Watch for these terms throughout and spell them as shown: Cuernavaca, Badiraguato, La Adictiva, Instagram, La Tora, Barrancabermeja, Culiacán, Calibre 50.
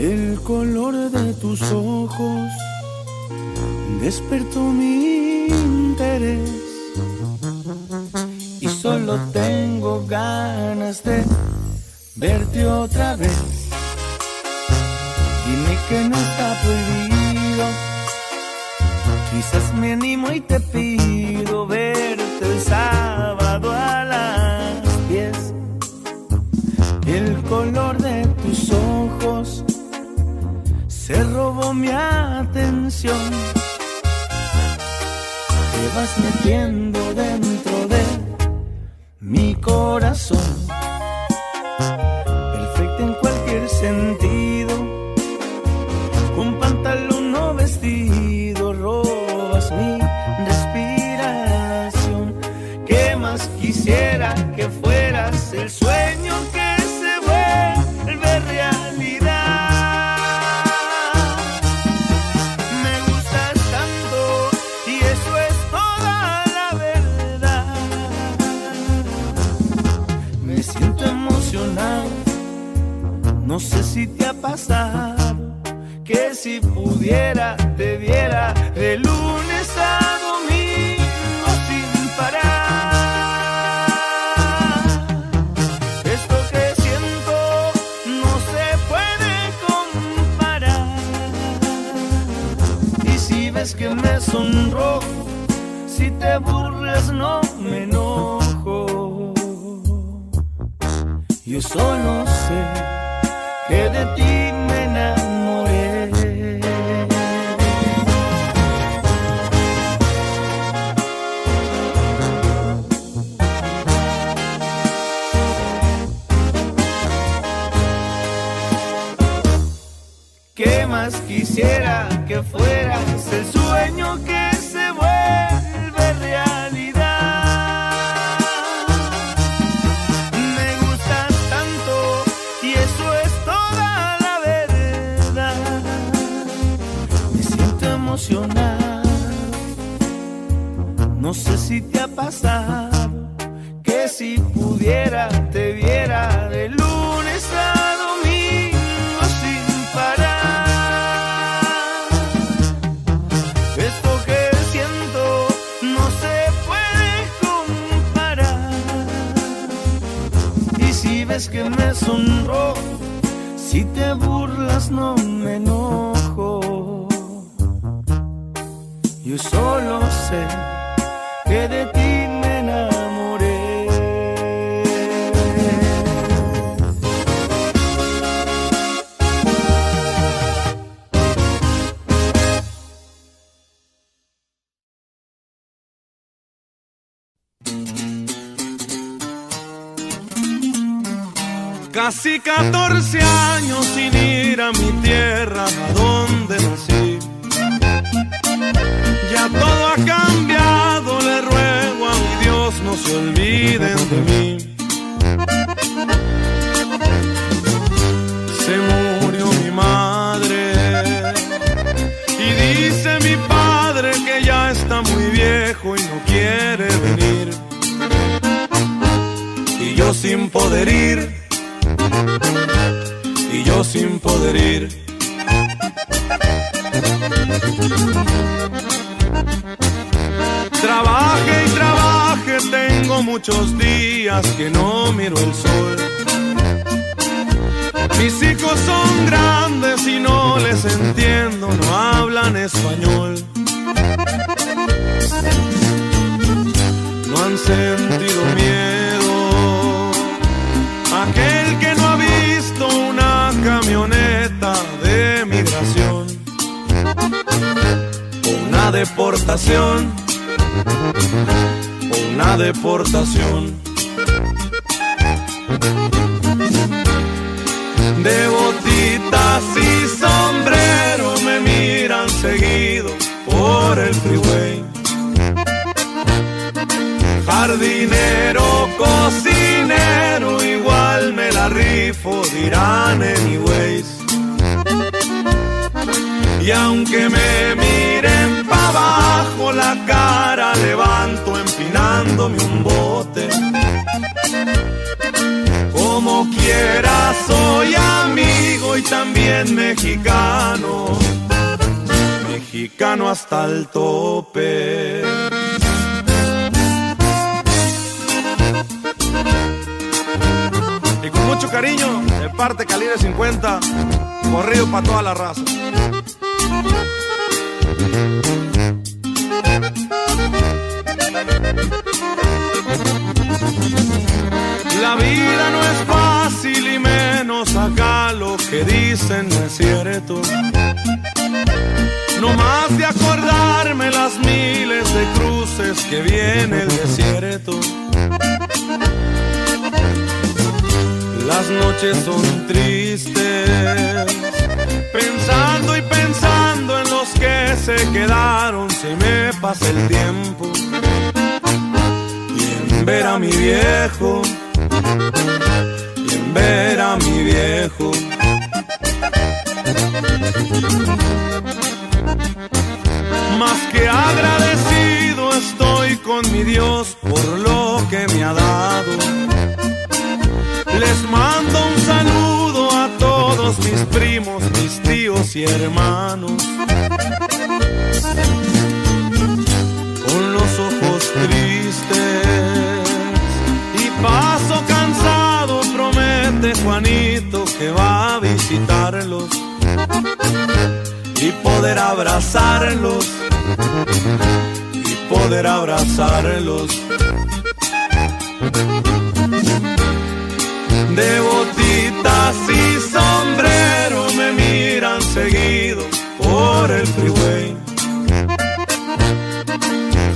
El color de tus ojos despertó mi interés y solo tengo ganas de verte otra vez. Dime que no está prohibido, quizás me animo y te pido verte el sábado a las 10. El color de tus ojos se robó mi atención. Te vas metiendo dentro de mi corazón, perfecta en cualquier sentido. Con pantalón no vestido robas mi respiración. ¿Qué más quisiera que fueras el sueño que se vuelve realidad? No sé si te ha pasado que si pudiera te viera de lunes a domingo sin parar. Esto que siento no se puede comparar. Y si ves que me sonrojo, si te burlas no me enojo. Yo solo sé que de ti me enamoré. ¿Qué más quisiera que fueras el sueño que se vuelve realidad? No sé si te ha pasado que si pudiera te viera de lunes a domingo sin parar. Esto que siento no se puede comparar. Y si ves que me sonrojo, si te burlas no me enojo. Yo solo sé que de ti me enamoré. Casi 14 años sin ir a mi tierra, a donde nací. Ya todo ha cambiado, le ruego a mi Dios no se olviden de mí. Se murió mi madre y dice mi padre que ya está muy viejo y no quiere venir. Y yo sin poder ir, y yo sin poder ir. Trabajé y trabajé, tengo muchos días que no miro el sol. Mis hijos son grandes y no les entiendo, no hablan español. No han sentido miedo aquel que no ha visto una camioneta de migración o una deportación. Una deportación. De botitas y sombrero me miran seguido por el freeway. Jardinero, cocinero, igual me la rifo, dirán anyways. Y aunque me miren pa' abajo, la cara levanto empinándome un bote. Como quiera soy amigo y también bien mexicano, mexicano hasta el tope. Y con mucho cariño, de parte Calibre 50, corrido para toda la raza. La vida no es fácil y menos acá, lo que dicen no es cierto. No más de acordarme las miles de cruces que viene el desierto. Las noches son tristes, pensando y pensando en los que se quedaron. Se me pasa el tiempo y en ver a mi viejo, y en ver a mi viejo. Más que agradecido estoy con mi Dios por lo que me ha dado. Les mando un saludo a todos mis primos, mis tíos y hermanos. Con los ojos tristes y paso cansado, promete Juanito que va a visitarlos y poder abrazarlos, y poder abrazarlos. De botitas y sombrero me miran seguido por el freeway.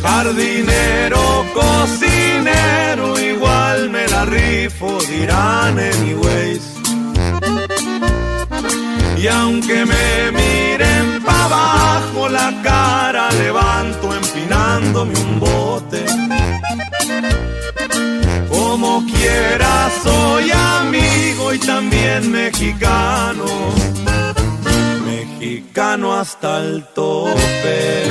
Jardinero, cocinero, igual me la rifo, dirán anyways. Y aunque me miren pa' abajo, la cara levanto empinándome un bote. Como quiera soy amigo y también mexicano, mexicano hasta el tope.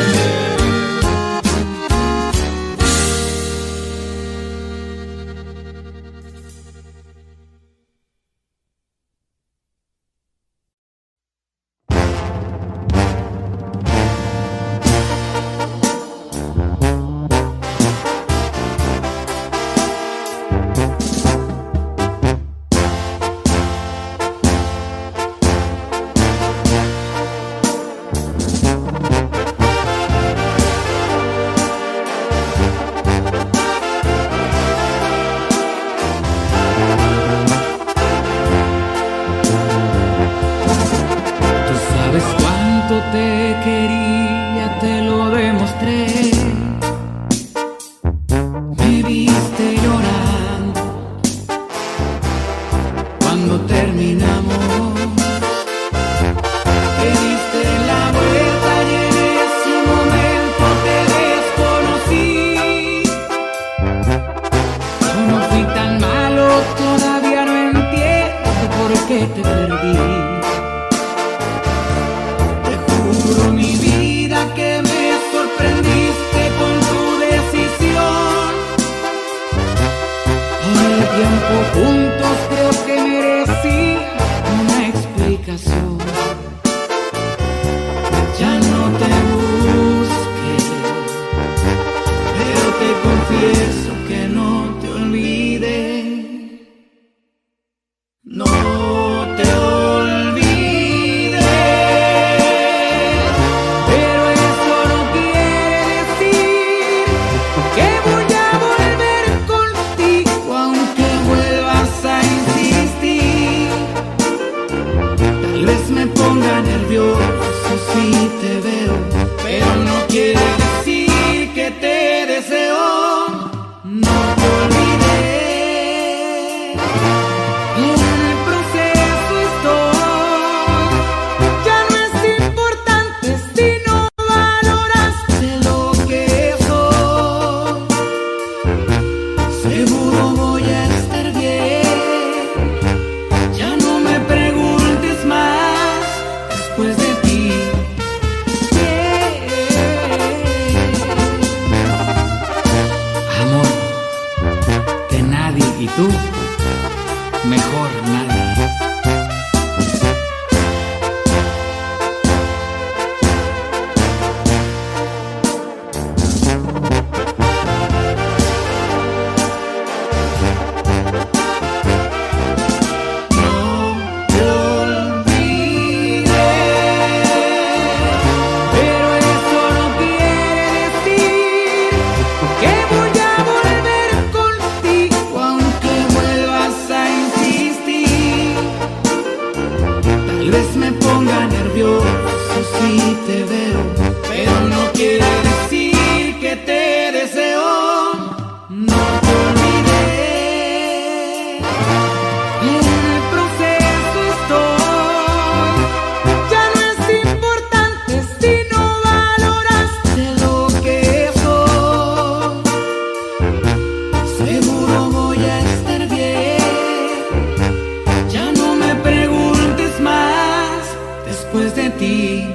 después de ti.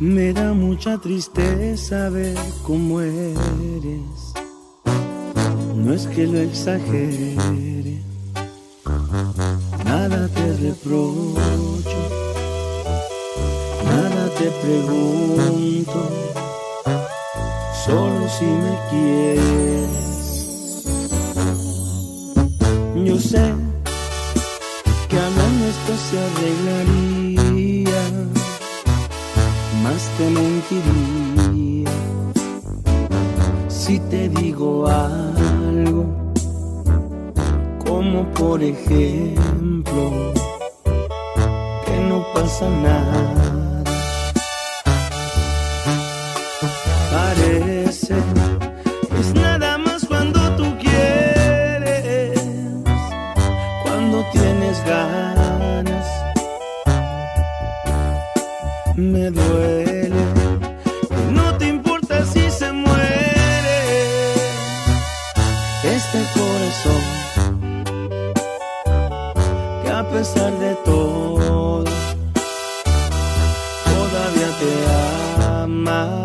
Me da mucha tristeza ver cómo eres, no es que lo exagere, nada te reprocho, nada te pregunto, solo si me quieres. Yo sé que hablando esto se arreglaría, más te mentiría si te digo algo, como por ejemplo que no pasa nada. Parece es nada más cuando tú quieres, cuando tienes ganas. Me duele, no te importa si se muere este corazón, que a pesar de todo, todavía te ama.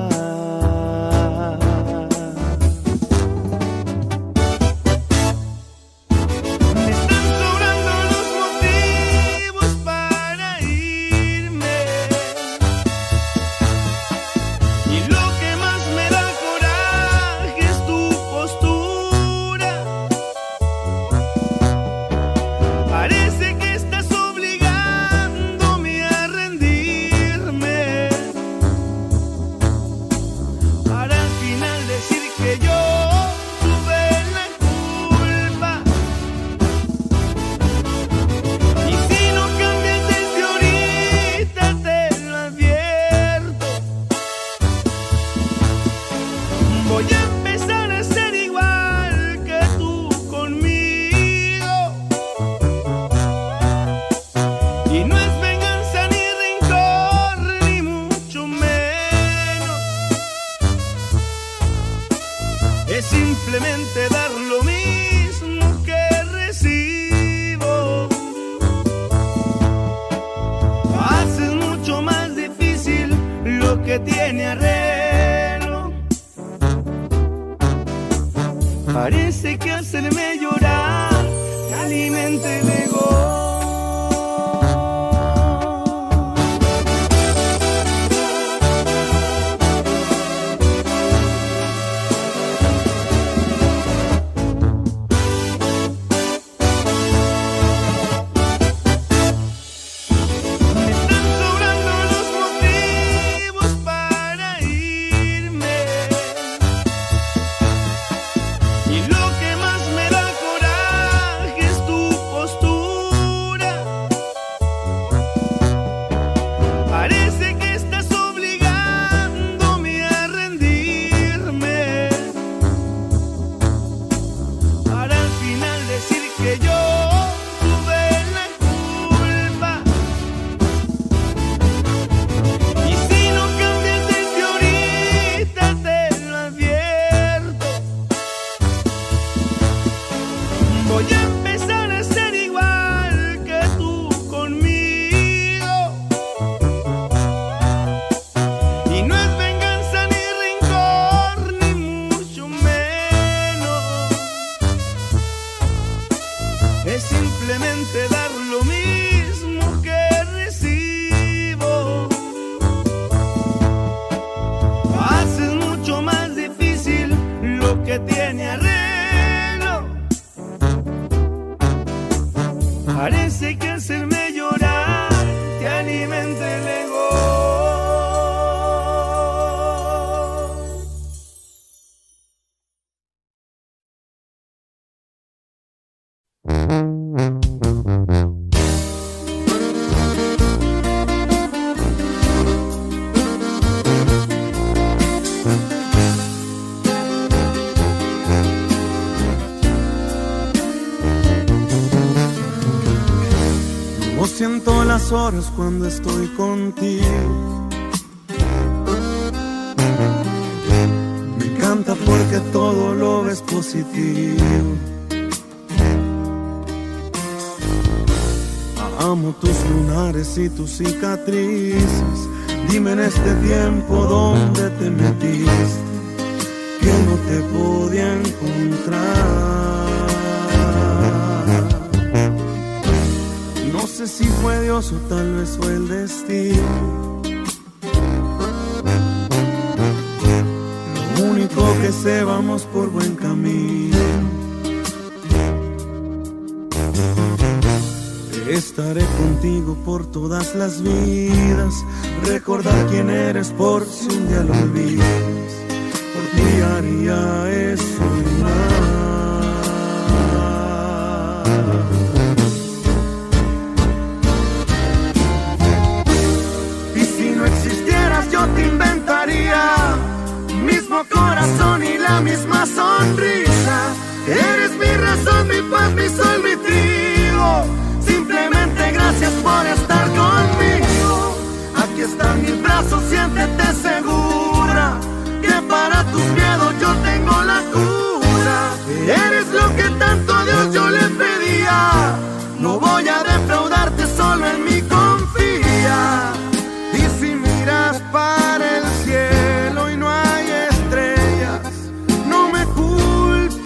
Simplemente dar lo mismo que recibo, haces mucho más difícil lo que tiene arreglo. Parece que hacerme llorar alimenta el ego. Parece que hacerme llorar te alimenta el ego. Siento las horas cuando estoy contigo. Me encanta porque todo lo ves positivo. Amo tus lunares y tus cicatrices. Dime en este tiempo dónde te metiste, que no te podía encontrar. No sé si fue Dios o tal vez fue el destino. Lo único que sé, vamos por buen camino. Estaré contigo por todas las vidas. Recordar quién eres por si un día lo olvidas. Por ti haría eso y más. Y si no existieras yo te inventaría mismo corazón y la misma sonrisa. Eres mi razón, mi paz, mi sol, mi trigo. Simplemente gracias por estar conmigo. Aquí están mis brazos, siéntete segura, que para tus miedos yo tengo la cura. Eres lo que tanto a Dios yo le pedía. No voy a defraudarte, solo en mí confía. Y si miras para el cielo y no hay estrellas, no me culpes,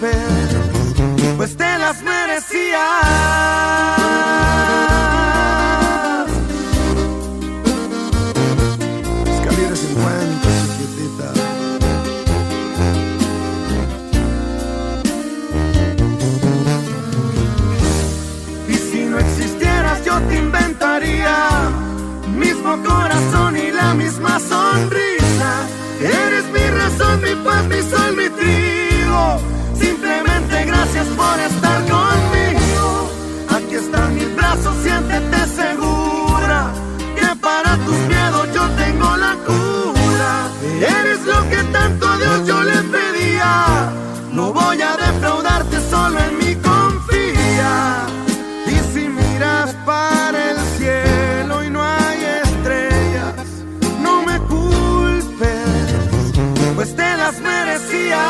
pues te las merecías. Mismo corazón y la misma sonrisa. Eres mi razón, mi paz, mi sol, mi trigo. Simplemente gracias por estar conmigo. Aquí están mis brazos, siéntete segura, que para tus miedos yo tengo la cura. Eres lo que tanto a Dios yo le pedía. No voy a defraudarte, solo en mí confía. Y si miras para el cielo y no hay estrellas, no me culpes, pues te las merecías.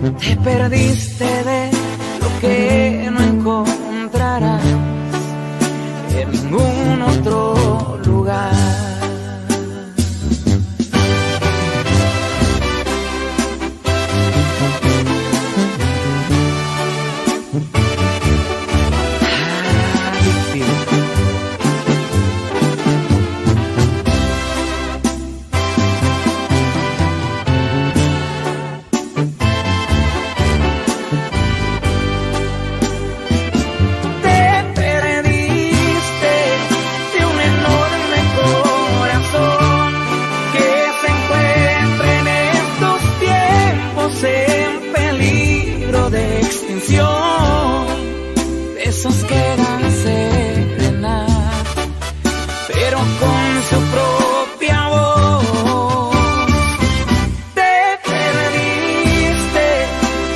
Te perdiste de lo que no encontrarás en ningún otro lugar. Esos quedan serenas, pero con su propia voz. Te perdiste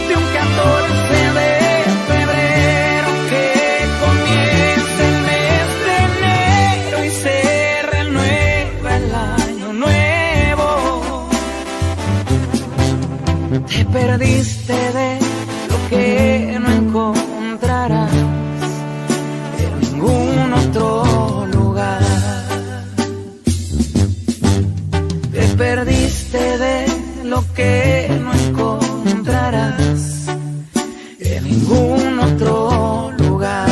de un 14 de febrero, que comienza el mes de enero y se renueva el año nuevo. Te perdiste de lo que no encontrarás de lo que no encontrarás en ningún otro lugar.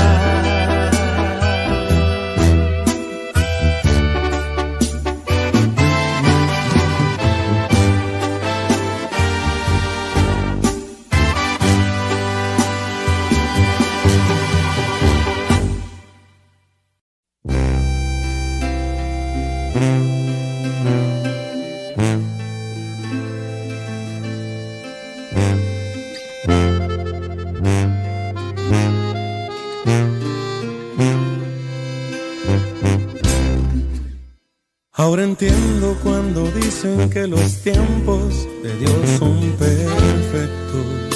Ahora entiendo cuando dicen que los tiempos de Dios son perfectos.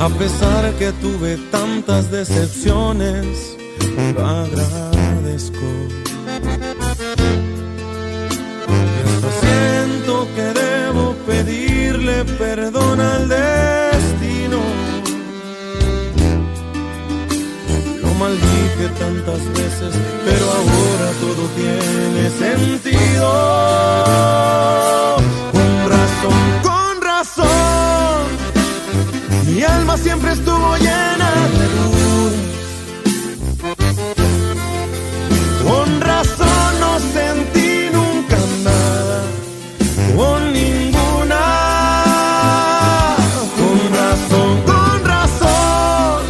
A pesar que tuve tantas decepciones, lo agradezco. Y hasta siento que debo pedirle perdón al destino. Lo maldije tantas veces, pero ahora todo tiene sentido. Con razón, mi alma siempre estuvo llena de luz. Con razón no sentí nunca nada, con ninguna. Con razón,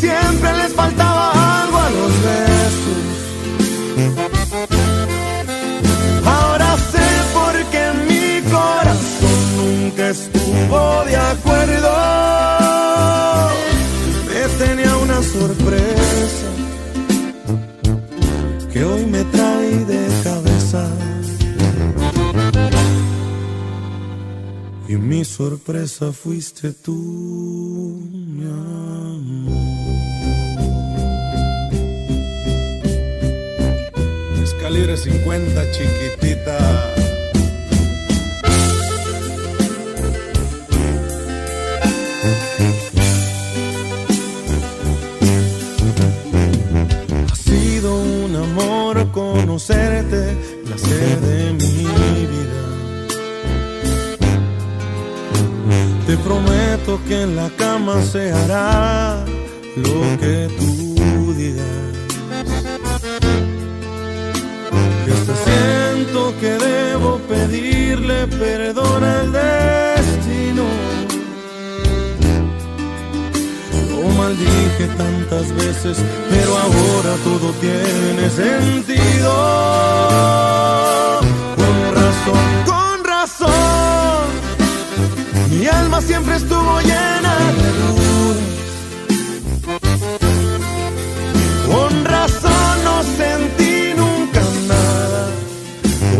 siempre les faltaba algo a los demás. Ahora sé por qué mi corazón nunca estuvo de acuerdo. Me tenía una sorpresa que hoy me trae de cabeza. Y mi sorpresa fuiste tú, mi amor. Calibre 50, chiquitita. Ha sido un amor conocerte, placer de mi vida. Te prometo que en la cama se hará lo que tú digas. Siento que debo pedirle perdón al destino. Lo maldije tantas veces, pero ahora todo tiene sentido. Con razón, mi alma siempre estuvo llena de luz. Con razón no sentí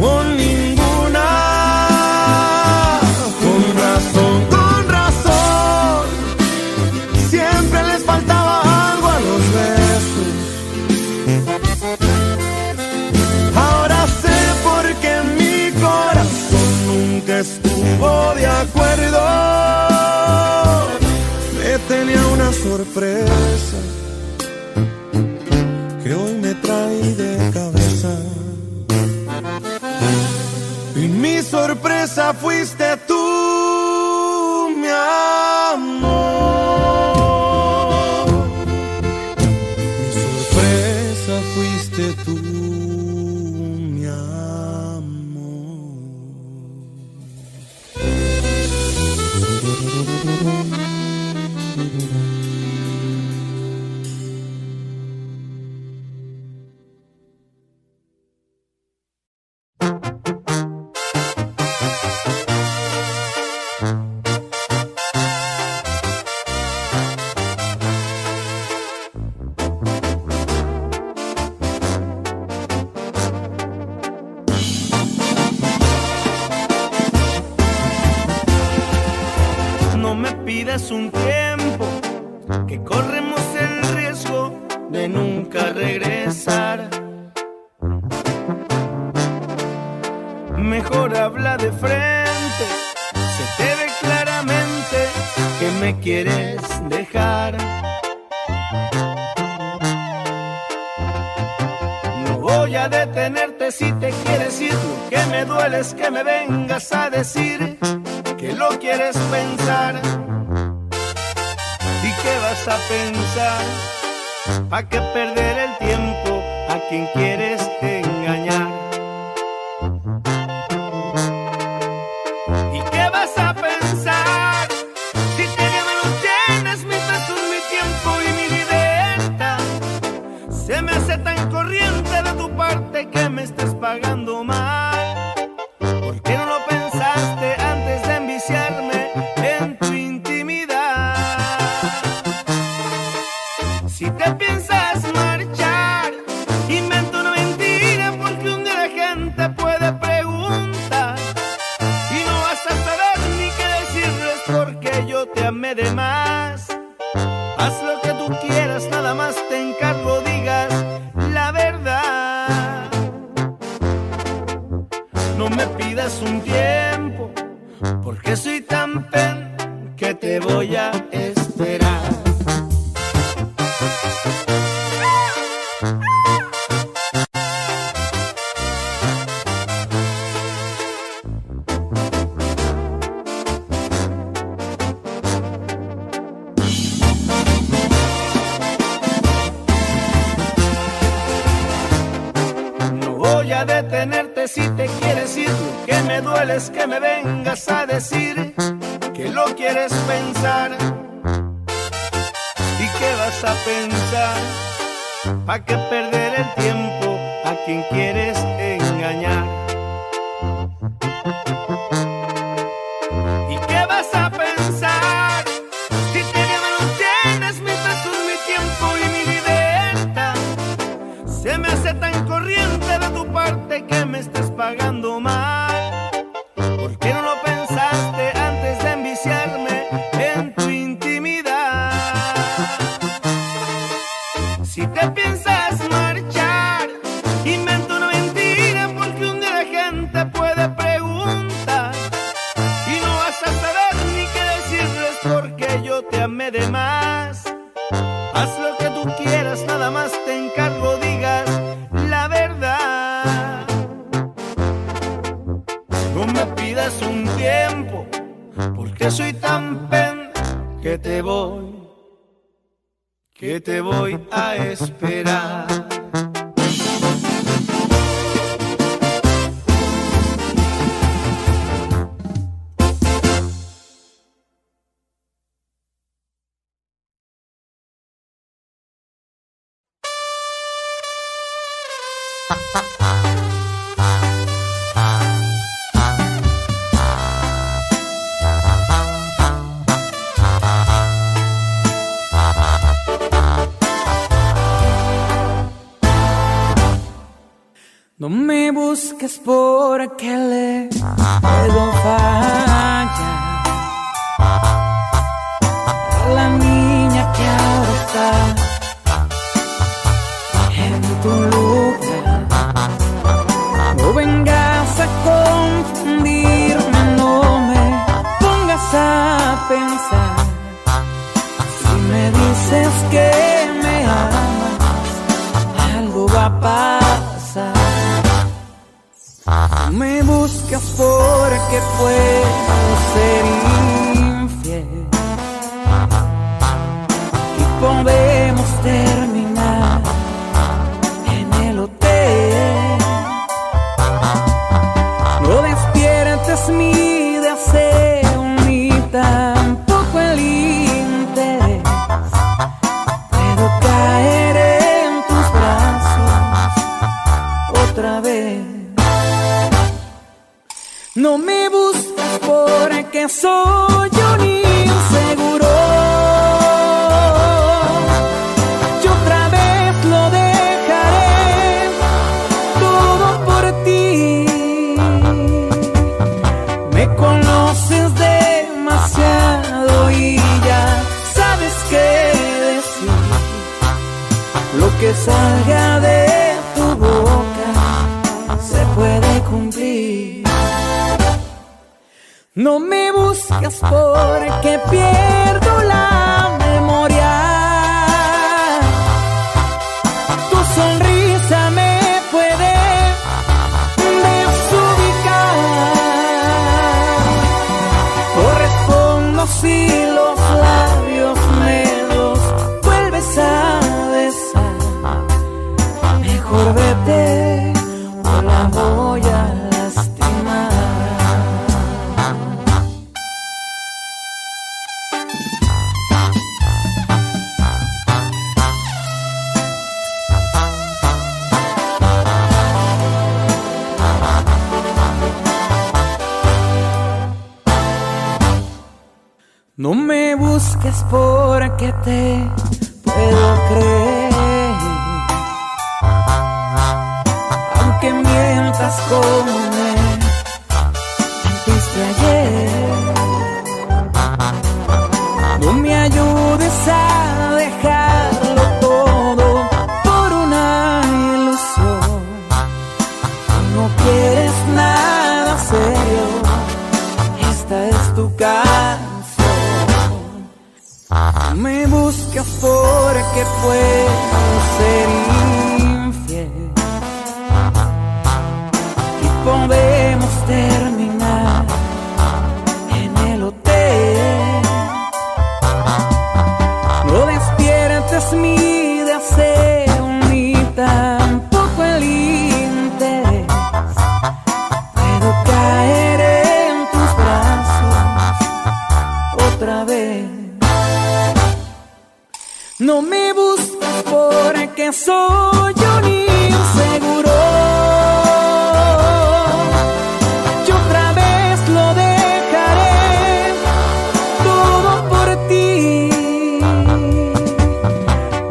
con ninguna. Con razón, siempre les faltaba algo a los besos. Ahora sé por qué mi corazón nunca estuvo. estuvo de acuerdo, me tenía una sorpresa que hoy me trae de cabeza. Y mi sorpresa fuiste tú, mi amor. Mi sorpresa fuiste tú. ¿Para qué perder el tiempo a quien quieres engañar? ¿Y qué vas a pensar si te lo llenas mis pasos, mi tiempo y mi libertad? Se me hace tan corriente de tu parte que me estés pagando mal. ¿Por qué no lo pensaste antes de enviciarme en tu intimidad? Si te piensas marchar, invento una mentira porque un día la gente puede preguntar y no vas a saber ni qué decirles porque yo te amé de más. Haz lo que tú quieras, nada más te encargo, digas la verdad. No me pidas un tiempo porque soy tan pen que te voy a esperar. Si te quieres ir, lo que me duele es que me vengas a decir que lo quieres pensar. ¿Y qué vas a pensar? ¿Para qué perder el tiempo a quien quieres engañar? ¿Y qué vas a pensar si te llenas mis besos, mi tiempo y mi libertad? Se me hace tan corriente de tu parte que me estés pagando mal. ¿Por qué no lo pensaste antes de enviciarme en tu intimidad? Si te piensas marchar, invento una mentira porque un día la gente puede preguntar y no vas a saber ni qué decirles porque yo te amé de más. Haz lo que tú quieras, nada más te encargo, digas la verdad. No me pidas un tiempo, porque soy tan pen que te voy a esperar. No me busques por aquel algo falla. La niña que ahora está en tu lugar. No vengas a confundirme, no. puedo ser infiel y podemos terminar en el hotel. No despiertes mi deseo ni tampoco el interés. Puedo caer en tus brazos otra vez. No me buscas porque soy un inseguro. Yo otra vez lo dejaré todo por ti. Me conoces demasiado y ya sabes qué decir. Lo que salga de tu boca se puede cumplir. No me buscas porque pierdo la memoria. Tu sonrisa me puede desubicar. Correspondo si los labios me los vuelves a besar. Mejor vete o la voy a lastimar. No me busques porque te puedo creer, aunque mientas como me mentiste ayer. No me ayudes a dejarlo todo por una ilusión. No quieres nada serio, esta es tu casa. No me buscas porque puedo ser infiel y podemos terminar en el hotel. No despiertes mi deseo ni tampoco el interés. Puedo caer en tus brazos otra vez. No me busques porque soy un inseguro. Yo otra vez lo dejaré todo por ti.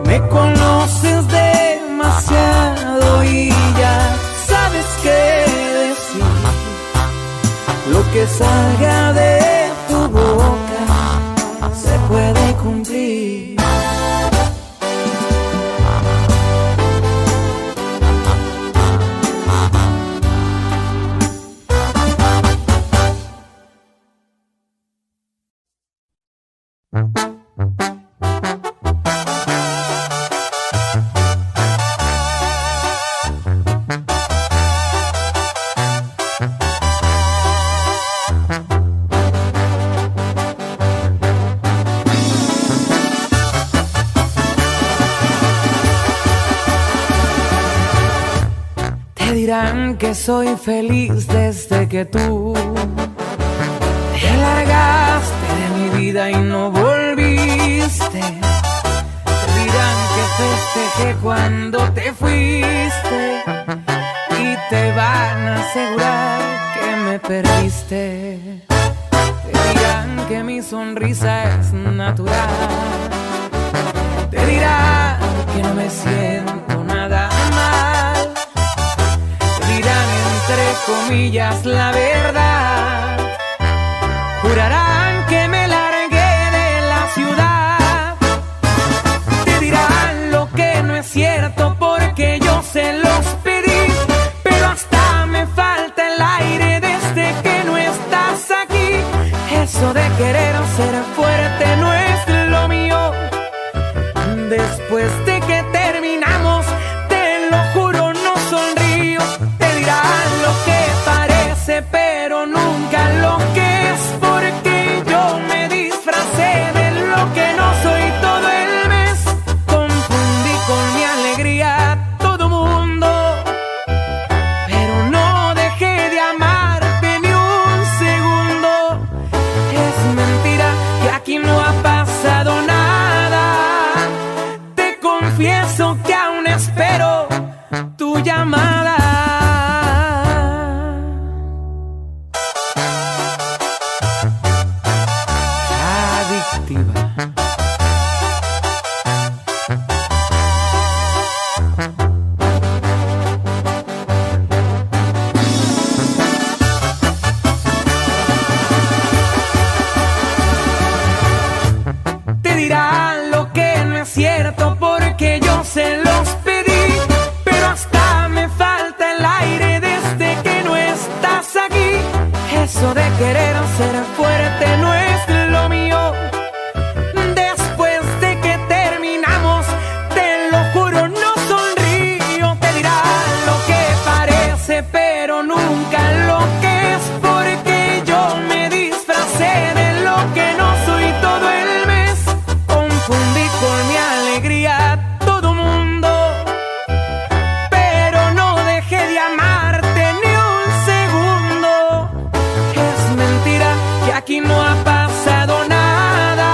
Me conoces demasiado y ya sabes qué decir. Lo que salga de tu boca se puede cumplir. Te dirán que soy feliz desde que tú te largaste de mi vida y no volviste. Te dirán que festejé cuando te fuiste y te van a asegurar que me perdiste. Te dirán que mi sonrisa es natural. Te dirán que no me siento nada mal. Te dirán entre comillas la verdad. Jurarán que me largué de la ciudad. Te dirán lo que no es cierto porque yo se los pedí, pero hasta me falta el aire desde que no estás aquí. Eso de querer ser fuerte no es lo mío. Después de que terminamos, te lo juro, no sonrío. Te dirán lo que parece, pero nunca lo se los pedí, pero hasta me falta el aire desde que no estás aquí. Eso de querer ser fuerte no es lo mío. Después de que terminamos, te lo juro, no sonrío. Te dirá lo que parece, pero nunca lo que es, porque yo me disfracé de lo que no soy todo el mes. Confundí con mi alegría a todo mundo, pero no dejé de amarte ni un segundo. Es mentira que aquí no ha pasado nada.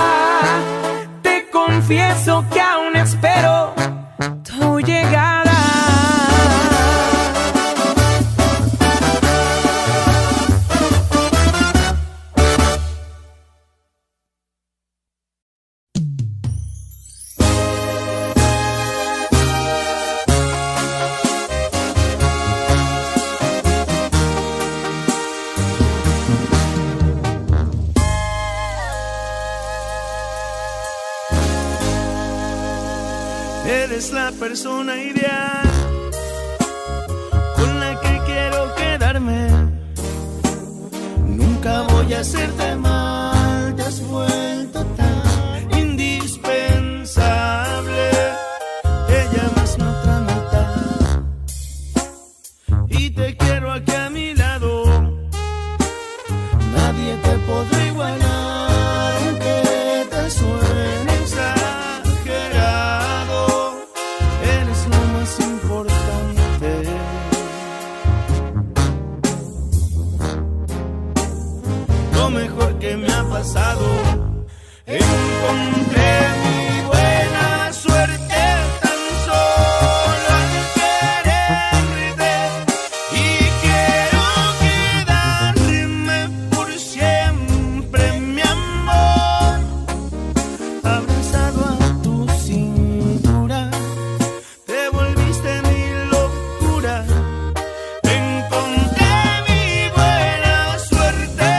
Te confieso que aún espero tu llegada. Eres la persona ideal con la que quiero quedarme. Nunca voy a hacerte mal, te has vuelto tan indispensable. Te llamas otra mitad y te quiero aquí a mi lado. Nadie te podrá igualar, aunque te suene que me ha pasado. Encontré mi buena suerte tan solo al quererte, y quiero quedarme por siempre, mi amor. Abrazado a tu cintura, te volviste mi locura. Encontré mi buena suerte,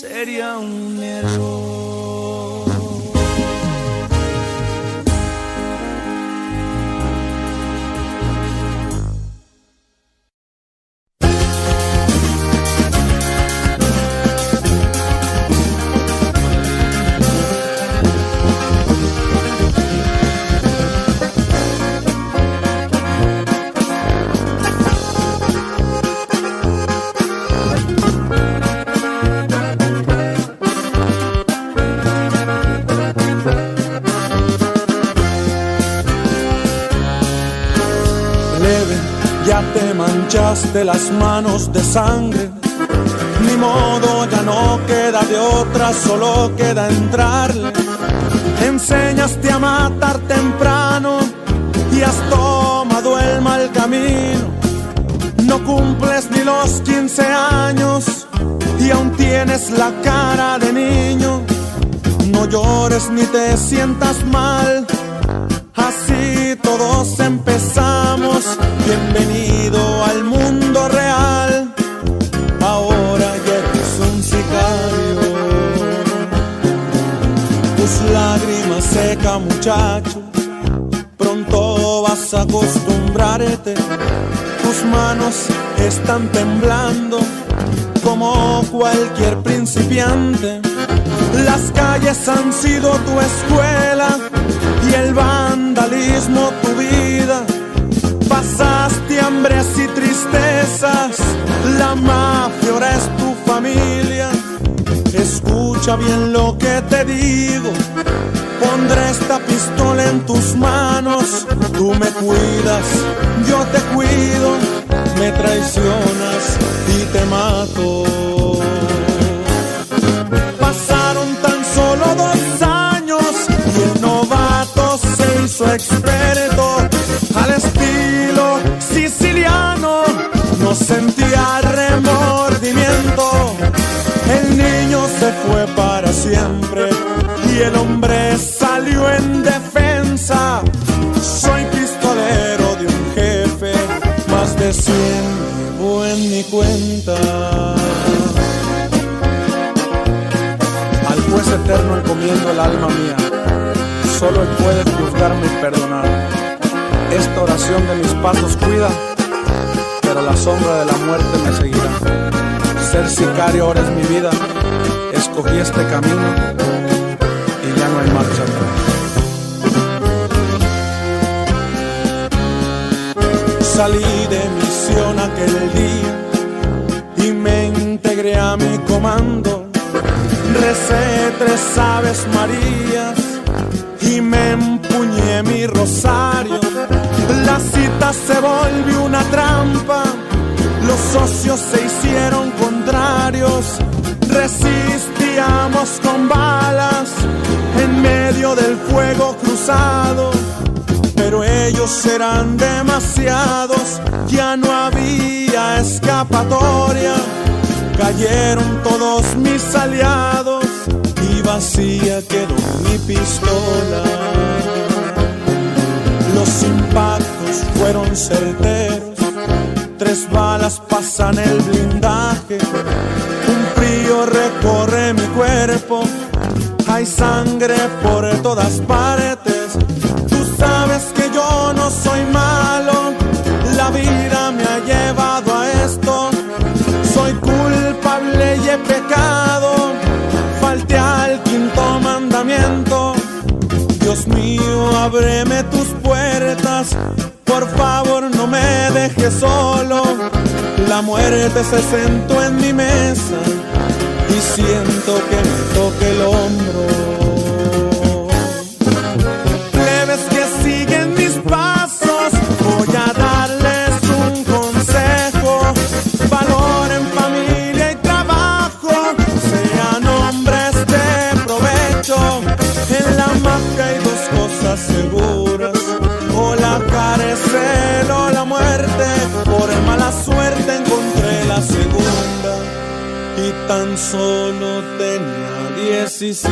sería un error. Manchaste las manos de sangre, ni modo, ya no queda de otra, solo queda entrarle. Enseñaste a matar temprano y has tomado el mal camino. No cumples ni los 15 años y aún tienes la cara de niño. No llores ni te sientas mal, así todos empezamos. Bienvenido al mundo real, ahora ya eres un sicario. Tus lágrimas secas, muchacho, pronto vas a acostumbrarte. Tus manos están temblando como cualquier principiante. Las calles han sido tu escuela y el vandalismo tu vida. Pasaste hambres y tristezas, la mafia ahora es tu familia. Escucha bien lo que te digo, pondré esta pistola en tus manos. Tú me cuidas, yo te cuido, me traicionas y te mato. Pasaron tan solo 2 años y el novato se hizo experto. Al estilo siciliano no sentía remordimiento. El niño se fue para siempre y el hombre salió en defensa. Soy pistolero de un jefe, más de 100 llevo en mi cuenta. Al juez eterno encomiendo el alma mía, solo él puede juzgarme y perdonar. Esta oración de mis pasos cuida, pero la sombra de la muerte me seguirá. Ser sicario ahora es mi vida, escogí este camino y ya no hay marcha atrás. Salí de misión aquel día y me integré a mi comando. Recé 3 Aves Marías y me empuñé mi rosario. La cita se volvió una trampa, los socios se hicieron contrarios. Resistíamos con balas en medio del fuego cruzado, pero ellos eran demasiados, ya no había escapatoria. Cayeron todos mis aliados y vacía quedó mi pistola. Los impactos fueron certeros, 3 balas pasan el blindaje. Un frío recorre mi cuerpo, hay sangre por todas partes. Tú sabes que yo no soy malo, la vida me ha llevado a esto. Soy culpable y he pecado, falté al 5.º mandamiento. Dios mío, ábreme tus puertas, por favor no me dejes solo. La muerte se sentó en mi mesa y siento que me toque el hombro. Plebes que siguen mis pasos, voy a darles un consejo. Valoren familia y trabajo, sean hombres de provecho. En la mafia hay 2 cosas seguras, o la cárcel o la muerte. Por mala suerte encontré la segunda y tan solo tenía 17.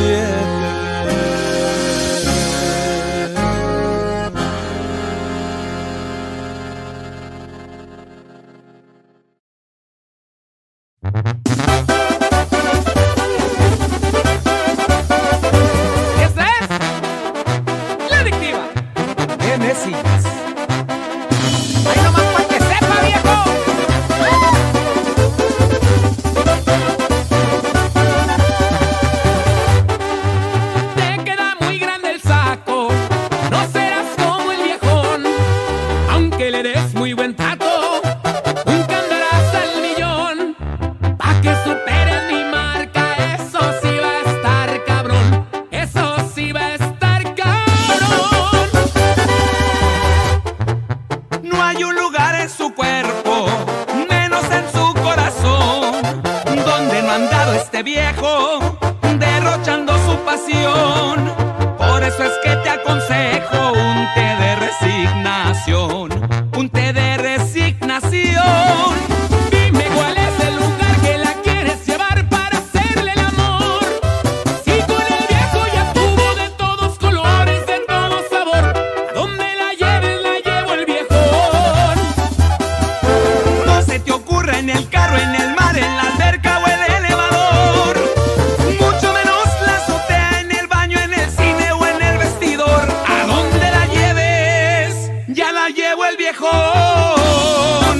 Un té de resignación. la llevo el viejón.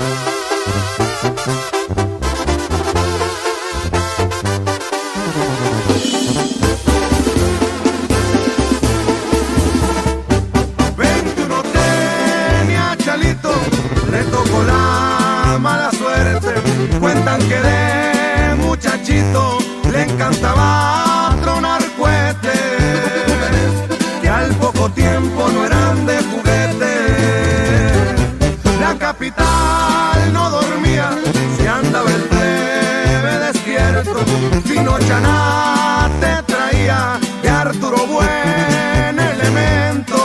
Tiempo no eran de juguete. Chaná te traía de Arturo buen elemento.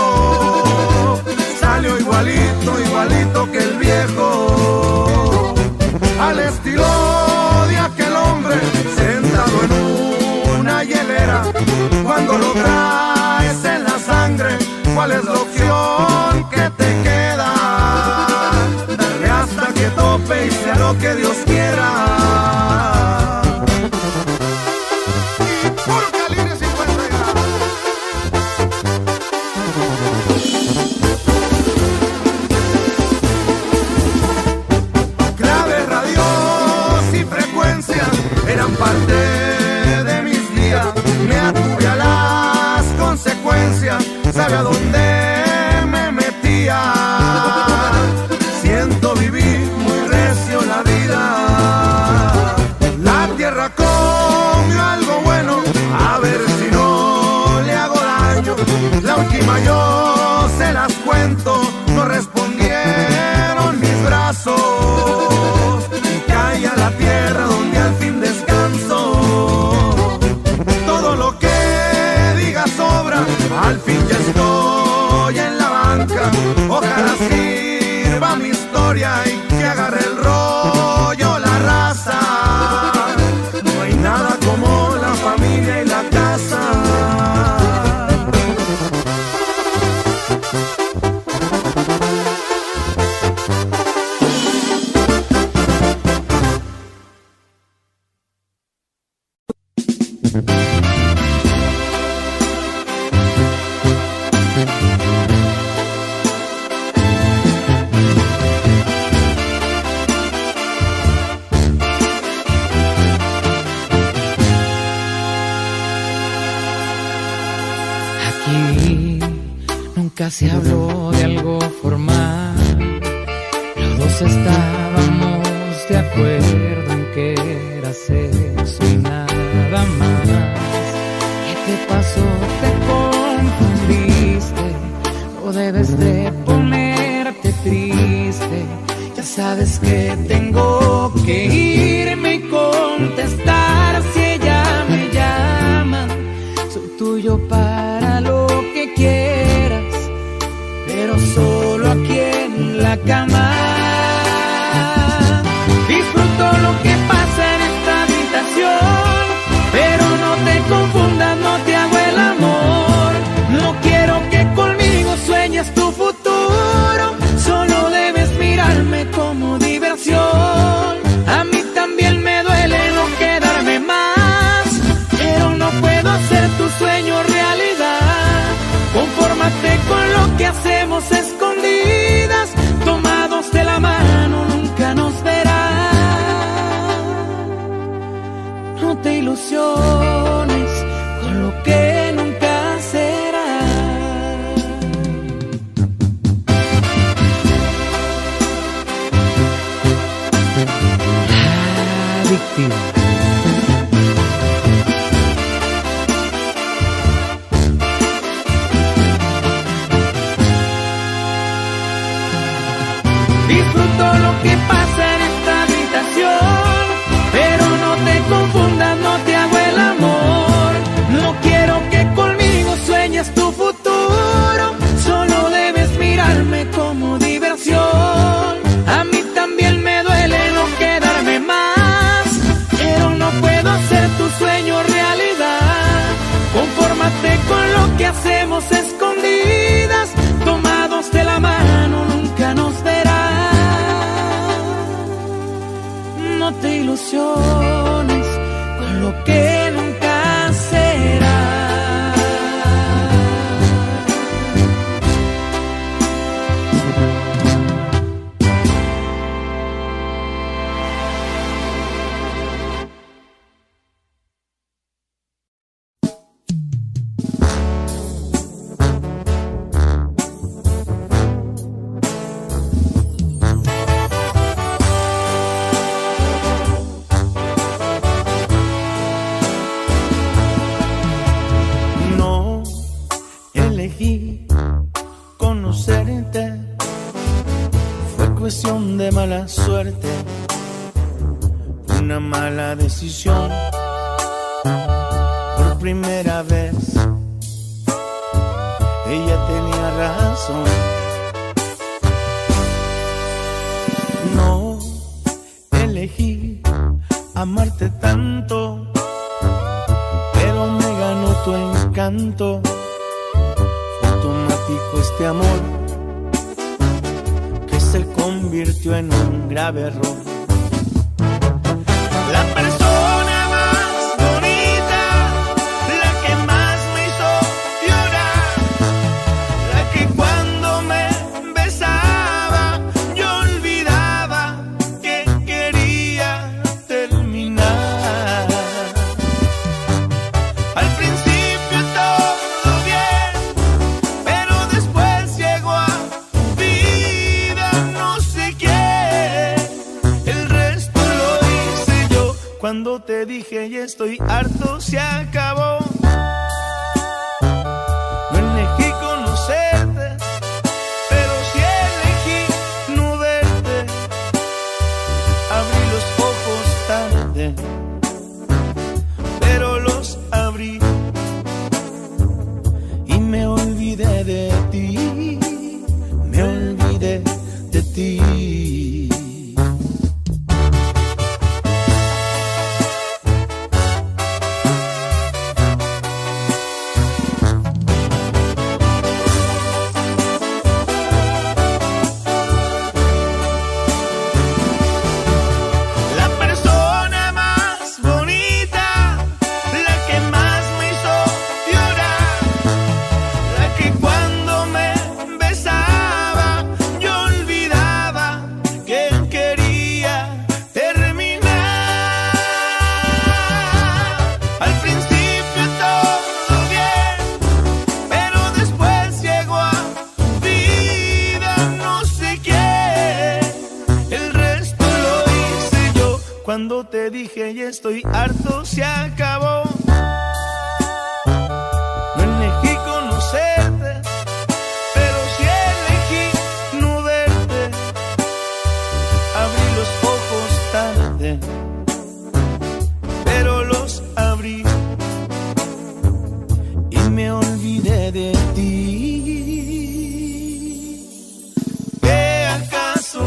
Salió igualito, igualito que el viejo, al estilo de aquel hombre sentado en una hielera. Cuando lo traes en la sangre, ¿cuál es la opción que te queda? Darle hasta que tope y sea lo que Dios quiera. Sabe a dónde me metía. Siento vivir muy recio la vida. La tierra comió algo bueno, a ver si no le hago daño. La última yo se las cuento, no respondieron mis brazos. Y cae a la tierra donde al fin descanso. Todo lo que diga sobra, al fin ya estoy en la banca. Ojalá sirva mi historia y que agarre el rollo la raza. No hay nada como la familia y la casa. Se habló de algo formal, los dos estábamos de acuerdo en que era sexo y nada más. ¿Qué te pasó? Te confundiste, no debes de ponerte triste. Ya sabes que tengo que irme y contestar si ella me llama. Soy tuyo para lo que quieras, pero solo aquí en la cama. Disfruto lo que pasa en esta habitación, pero no te confundas, no te hago el amor. No quiero que conmigo sueñes tu futuro, solo debes mirarme como diversión. A mí también me duele no quedarme más, pero no puedo hacer tu sueño realidad. Confórmate con lo que hacemos escondidas, tomados de la mano, nunca nos verán. No te ilusiones con lo que nunca será. Adictivo. Escondidas, tomados de la mano, nunca nos verán. No te ilusiones con lo que nunca será. De mala suerte, una mala decisión. la primera vez, ella tenía razón. No elegí amarte tanto, pero me ganó tu encanto. Fue automático este amor que se convirtió en un grave error. La persona más bonita, la que más me hizo llorar, la que cuando me besaba yo olvidaba que quería terminar. Al principio todo bien, pero después llegó a tu vida no sé qué. El resto lo hice. Cuando te dije ya estoy harto, se acabó. No elegí conocerte, pero sí elegí no verte. Abrí los ojos tarde, pero los abrí y me olvidé de ti. Me olvidé de ti. Cuando te dije ya estoy harto, se acabó. No elegí conocerte, pero sí elegí no verte. Abrí los ojos tarde, pero los abrí y me olvidé de ti. ¿Qué acaso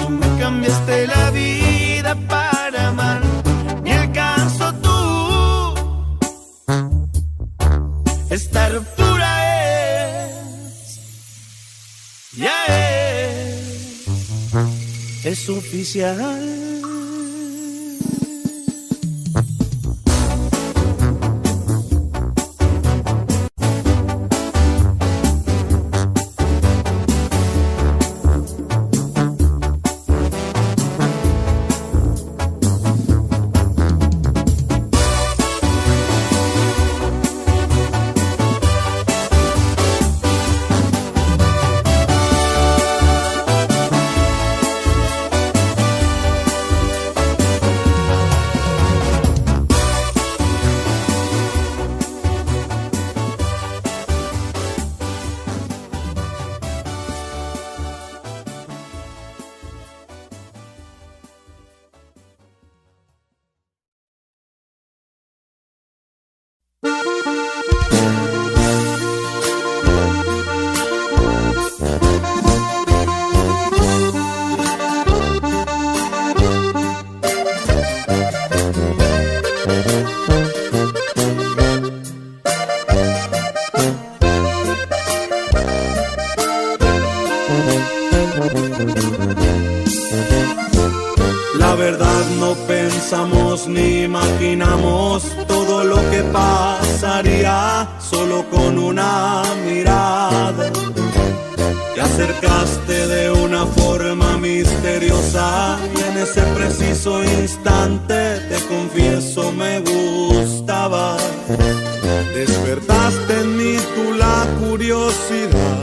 tú me cambiaste la vida para amar? Ni al caso tú, esta ruptura es, ya es oficial. La verdad no pensamos ni imaginamos todo lo que pasaría solo con una mirada. Te acercaste de una forma misteriosa y en ese preciso instante te confieso me gustaba. Despertaste en mí tú la curiosidad.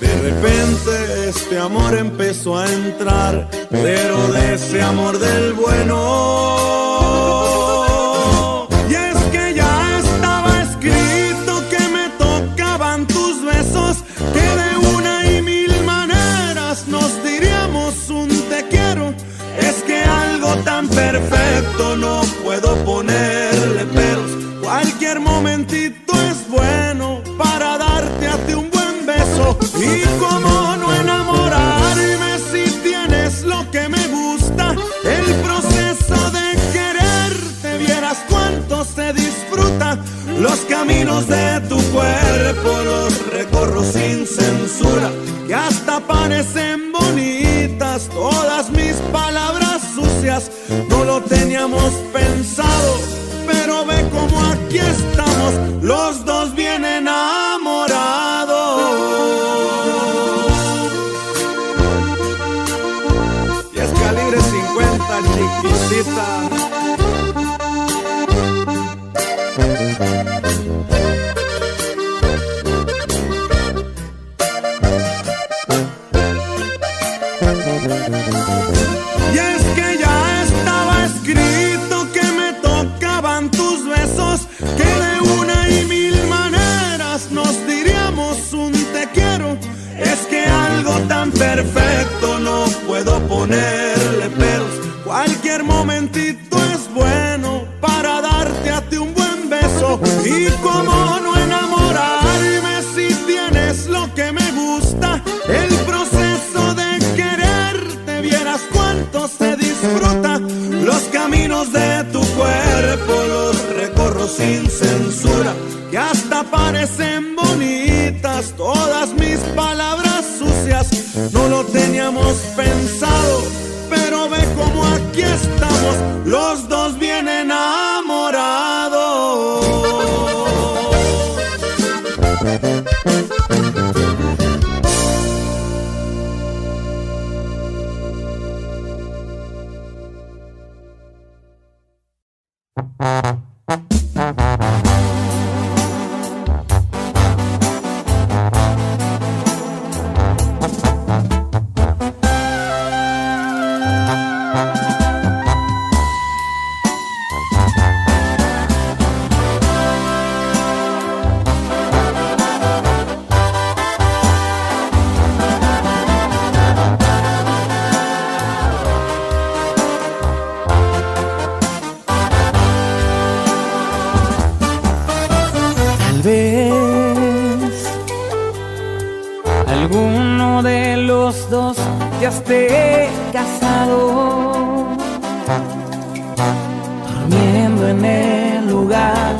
De repente este amor empezó a entrar, pero de ese amor del bueno. Y es que ya estaba escrito que me tocaban tus besos, que de una y mil maneras nos diríamos un te quiero. Es que algo tan perfecto no puedo ponerle. Y cómo no enamorarme si tienes lo que me gusta. El proceso de quererte, vieras cuánto se disfruta. Los caminos de tu cuerpo los recorro sin censura, que hasta parecen bonitas todas mis palabras sucias. No lo teníamos pensado, pero ve cómo aquí estamos, los dos bien enamorados. Y es Calibre 50, chiquitita. Y es que ya estaba escrito que me tocaban tus besos, que de una y mil maneras nos diríamos un te quiero. Es que algo tan perfecto no puedo ponerle peros. Cualquier momentito es bueno para darte a ti un buen beso. Y cómo no enamorarme si tienes lo que me gusta. El se disfruta, los caminos de tu cuerpo los recorro sin censura, que hasta parecen bonitas todas mis palabras sucias. No lo teníamos pensado, pero ve cómo aquí estamos, los dos bien enamorados. Alguno de los dos ya esté casado, durmiendo en el lugar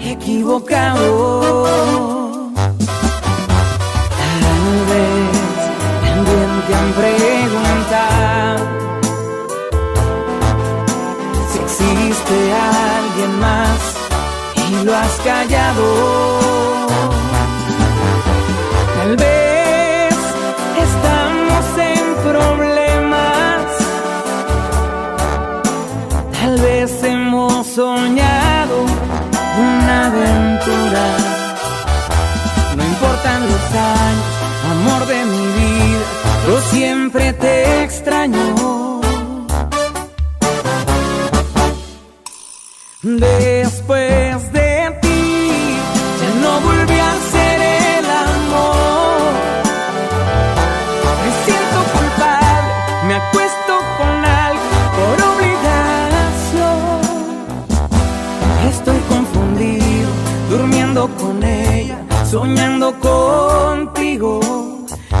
equivocado. Tal vez también te han preguntado si existe alguien más y lo has callado. Tal vez estamos en problemas, tal vez hemos soñado una aventura. No importan los años, amor de mi vida, yo siempre te extraño. Después de ti, ya no volví a ser el amor. Me acuesto con algo por obligación. Estoy confundido, durmiendo con ella, soñando contigo.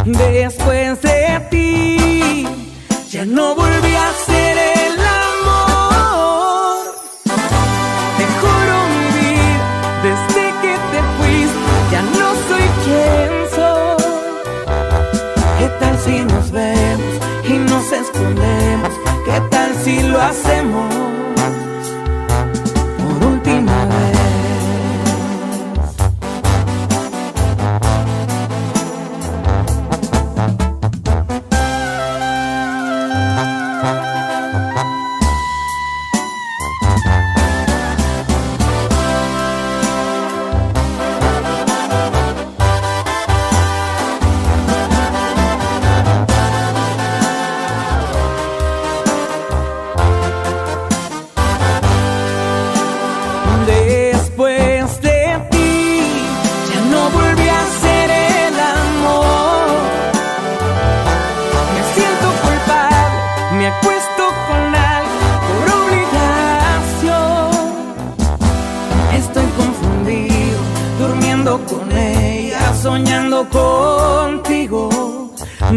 Después de ti, ya no volví a ser el amor. Te juro mi vida, desde que te fuiste, ya no soy quien soy. ¿Qué tal si nos vemos y nos escondemos? ¿Qué tal si lo hacemos por última vez?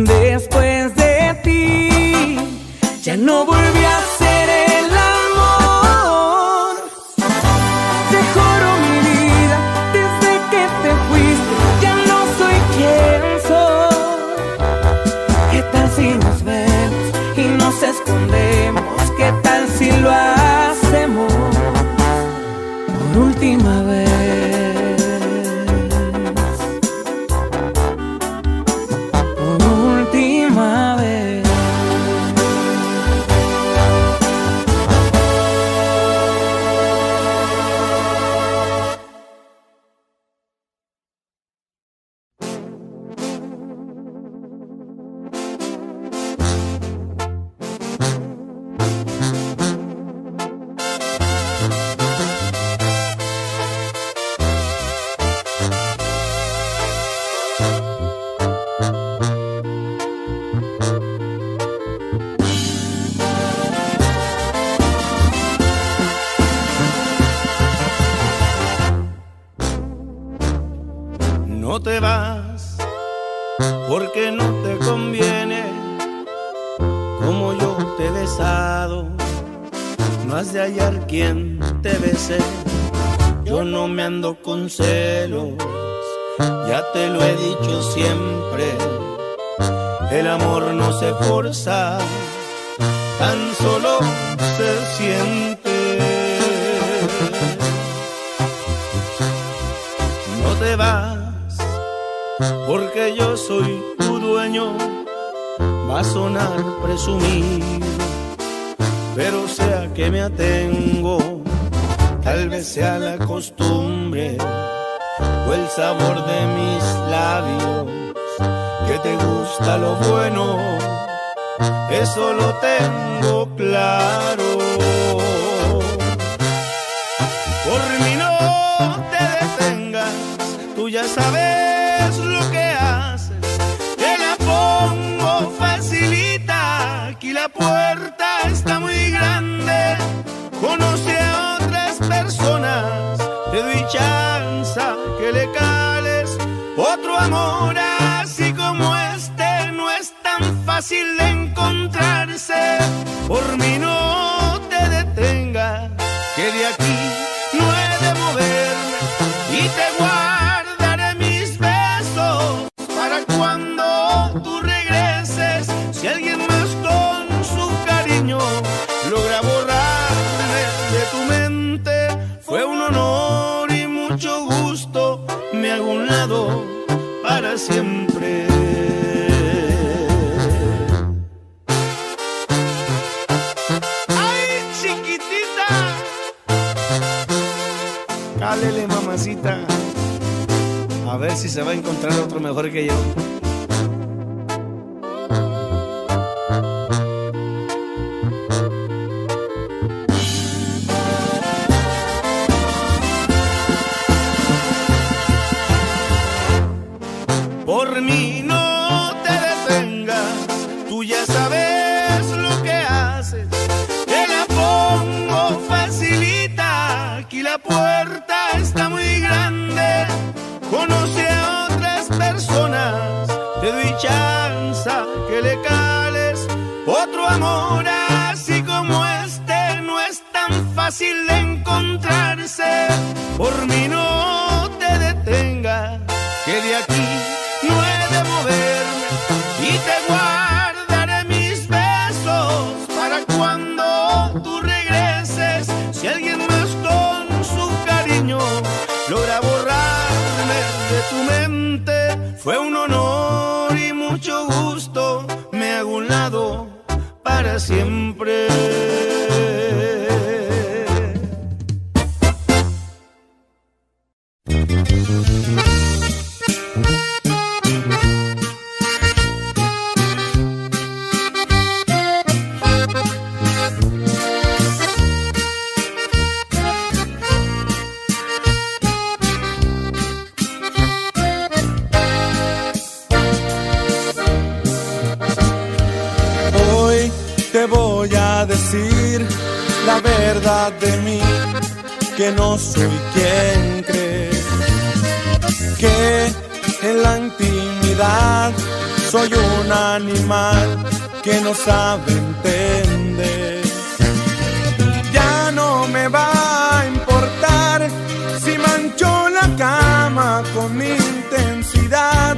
Después de ti ya no volví a ser el amor. Te juro mi vida, desde que te fuiste ya no soy quien soy. ¿Qué tal si nos vemos y nos escondemos? ¿Qué tal si lo hacemos por última vez? No te vas porque no te conviene, como yo te he besado no has de hallar quien te bese. Yo no me ando con celos, ya te lo he dicho siempre. El amor no se forza, tan solo se siente. No te vas porque yo soy tu dueño, va a sonar presumido, pero sea que me atengo, tal vez sea la costumbre o el sabor de mis labios, que te gusta lo bueno, eso lo tengo claro. Por mí no te detengas, tú ya sabes lo que haces, te la pongo facilita, aquí la puerta está muy grande, conoce a otras personas, te doy chance que le cales, otro amor así como este no es tan fácil de encontrarse. Por mí no te detengas, que de aquí no he de mover y te guardo cuando tú regreses. Si alguien más con su cariño logra borrarme de tu mente, fue un honor y mucho gusto, me hago un lado para siempre. ¡Ay, chiquitita! Cálele, mamacita, a ver si se va a encontrar otro mejor que yo. Por mí no te detengas, tú ya sabes lo que haces, te la pongo facilita, aquí la puerta está muy grande, conoce a otras personas, te doy chance que le cales, otro amor así como este no es tan fácil de encontrarse. Por mí no te detengas, que de aquí no he de moverme y te guardaré mis besos para cuando tú regreses. Si alguien más con su cariño logra borrarme de tu mente, fue un honor y mucho gusto, me hago un lado para siempre. La verdad de mí, que no soy quien crees, que en la intimidad soy un animal que no sabe entender. Ya no me va a importar si manchó la cama con intensidad.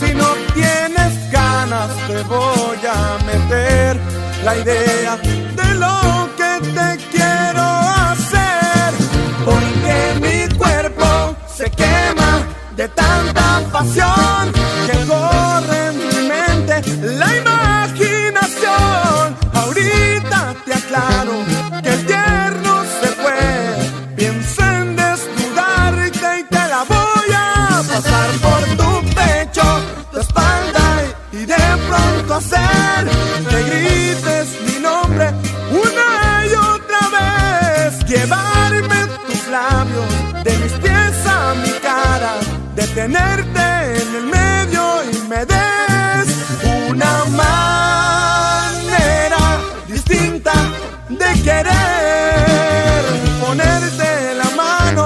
Si no tienes ganas te voy a meter la idea de lo que te quiero hacer. Porque mi cuerpo se quema de tanta pasión que corre en mi mente la imaginación. Ahorita te aclaro que el tierno se fue, pienso en desnudarte y te la voy a pasar por tu pecho, tu espalda y de pronto hacer que grites mi nombre una y otra vez. Llevarme tus labios de mis pies a mi cara, detenerte en el medio y me des una manera distinta de querer. Ponerte la mano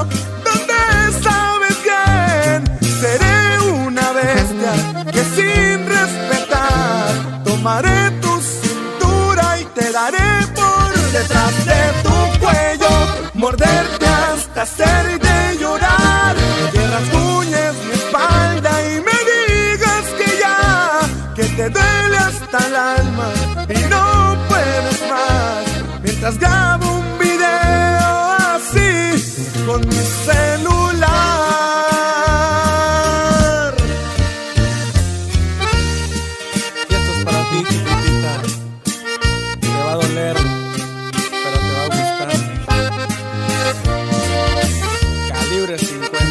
donde sabes bien. Seré una bestia que sin respetar tomaré tu cintura y te daré por detrás de tu cuello, morderte hasta hacerte llorar. Te duele hasta el alma y no puedes más. Mientras grabo un video así con mi celular. Y esto es para ti, chiquitita. Te va a doler, pero te va a gustar. Calibre 50.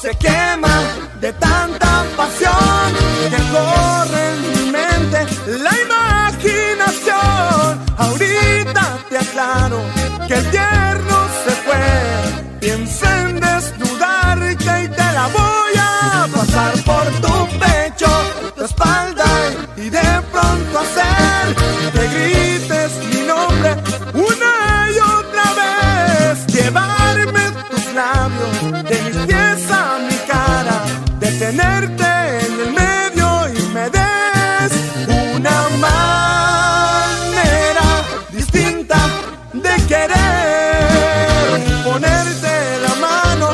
Se quema de tanta pasión que corre en mi mente la imaginación. Ahorita te aclaro que el tierno se fue, pienso en desnudarte y te la voy a pasar por tu pecho, tu espalda y de pronto hacer que grites mi nombre una y otra vez. Llevarme tus labios de mis pies, tenerte en el medio y me des una manera distinta de querer. Ponerte la mano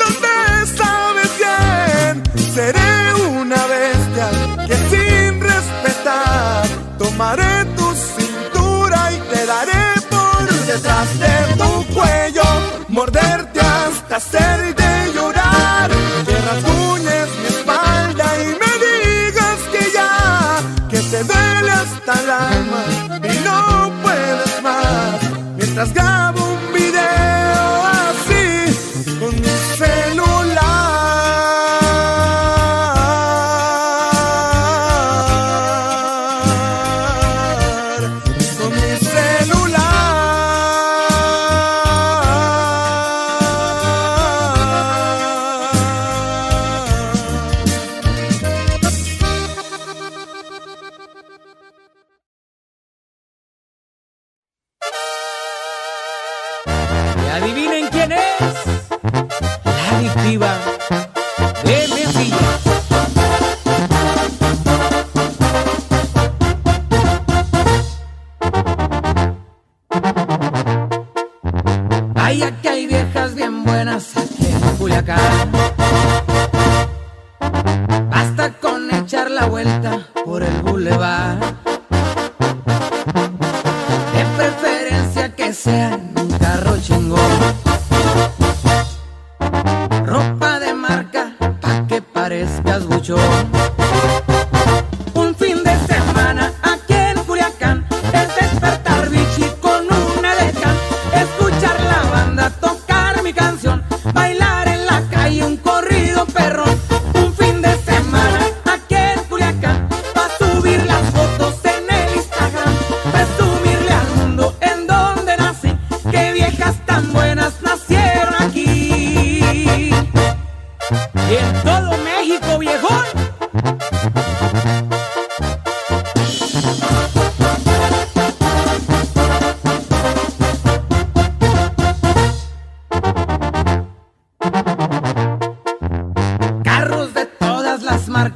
donde sabes bien. Seré una bestia que sin respetar tomaré tu cintura y te daré por detrás de tu cuello, morderte hasta hacerte llorar. Que rasguñes mi espalda y me digas que ya, que te duele hasta el alma y no puedes más. Mientras grabo un video así con mi celular, con mi celular. Adivinen quién es la adictiva de Mesilla. Ay, aquí hay viejas bien buenas aquí en Culiacán. Basta con echar la vuelta por el bulevar, de preferencia que sean carro chingón, ropa de marca pa' que parezcas buchón. Un fin de semana aquí en Culiacán es despertar bichi con una de can, escuchar la banda, tocar mi canción, bailar en la calle un corrido perrón. Un fin de semana aquí en Culiacán pa' subir las fotos en el Instagram, presumirle al mundo en donde nací.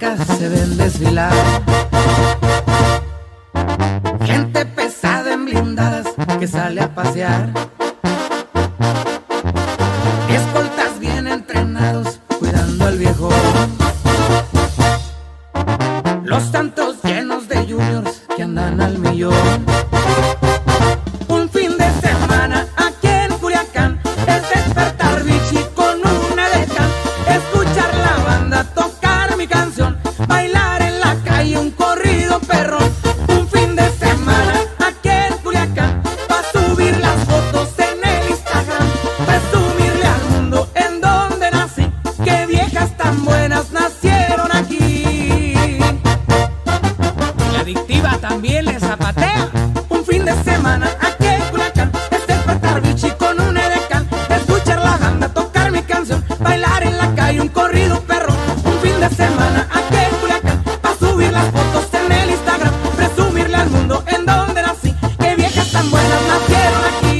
marcas se ven desfilar. Gente pesada en blindadas que sale a pasear. Escoltas bien entrenados cuidando al viejo. Los tantos llenos de juniors que andan al millón. Un fin de semana aquí en Culiacán es despertar bichi con una de can, escuchar la banda, tocar mi canción, bailar en la calle un corrido perrón. Un fin de semana aquí en Culiacán pa' subir las fotos en el Instagram, presumirle al mundo en donde nací, que viejas tan buenas nacieron aquí. La adictiva también les zapatea. Un fin de semana aquí en Culiacán es despertar bichi con un edecán, escuchar la banda, tocar mi canción, bailar en la calle un corrido perro. Un fin de semana aquí en Culiacán pa' subir las fotos en el Instagram, presumirle al mundo en donde nací, que viejas tan buenas nacieron aquí.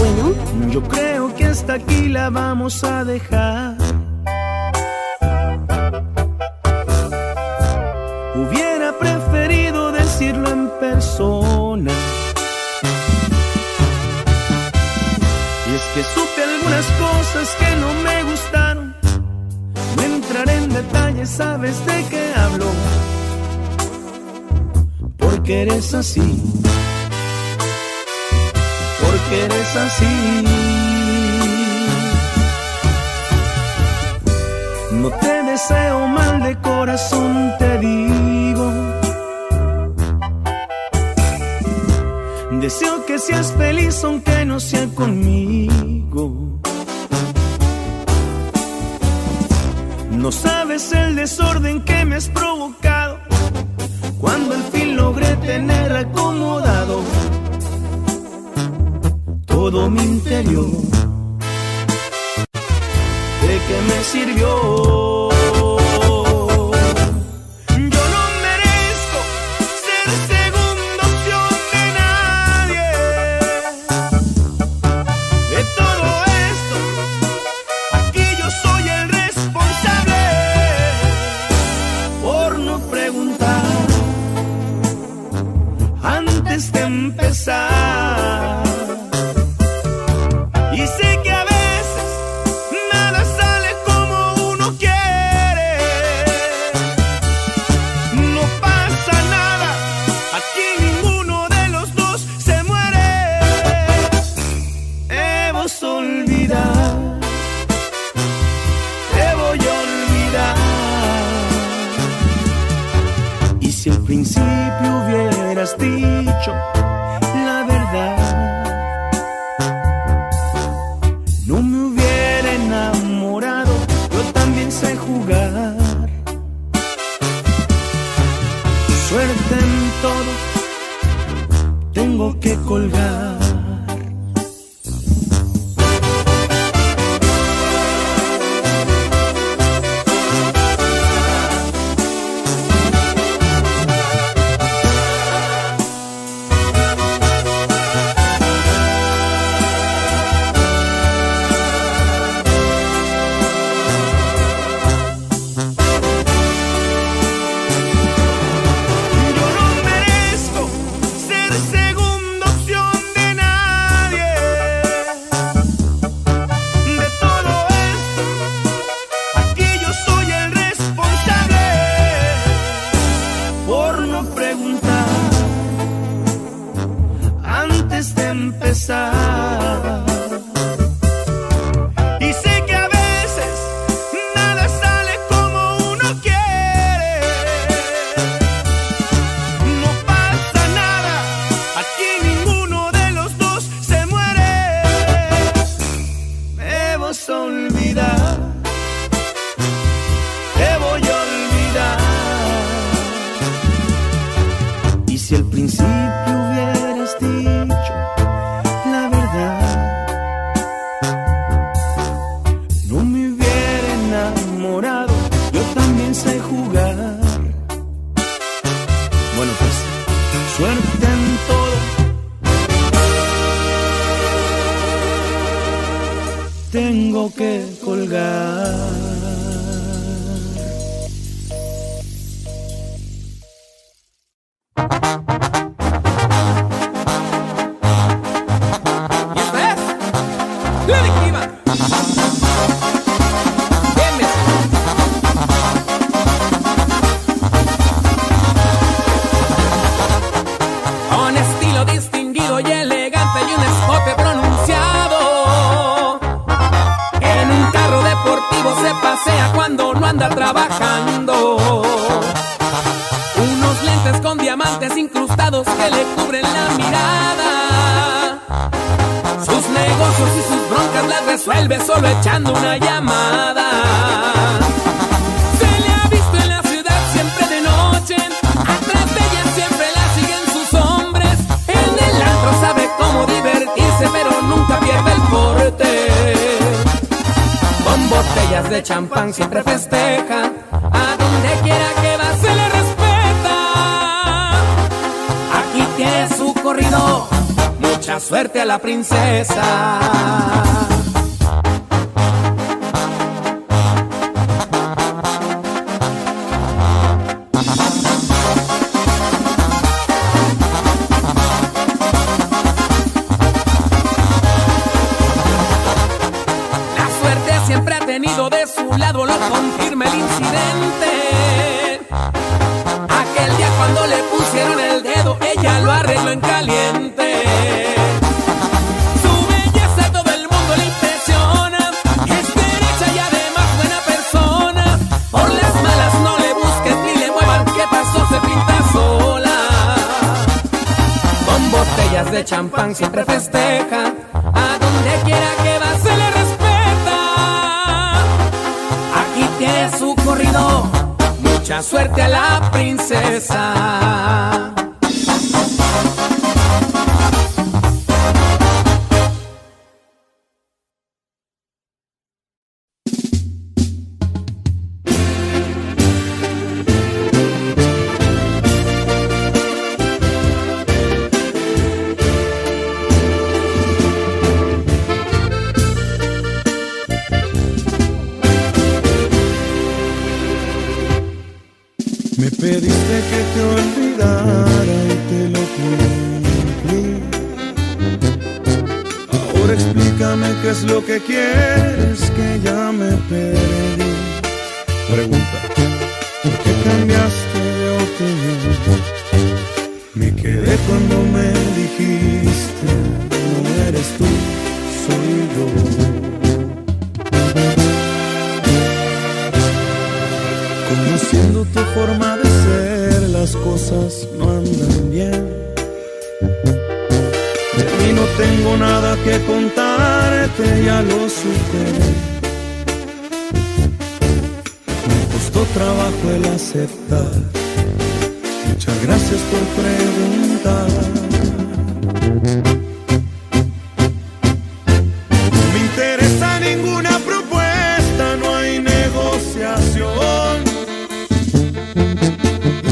Bueno, yo creo que hasta aquí la vamos a dejar. Hubiera preferido decirlo en persona. Y es que supe algunas cosas que no me gustaron. No entraré en detalles, sabes de qué hablo, porque eres así, porque eres así. No te deseo mal, de corazón te digo. Deseo que seas feliz aunque no sea conmigo. No sabes el desorden que me has provocado, cuando al fin logré tener acomodado todo mi interior. ¿De qué me sirvió? tengo que colgar.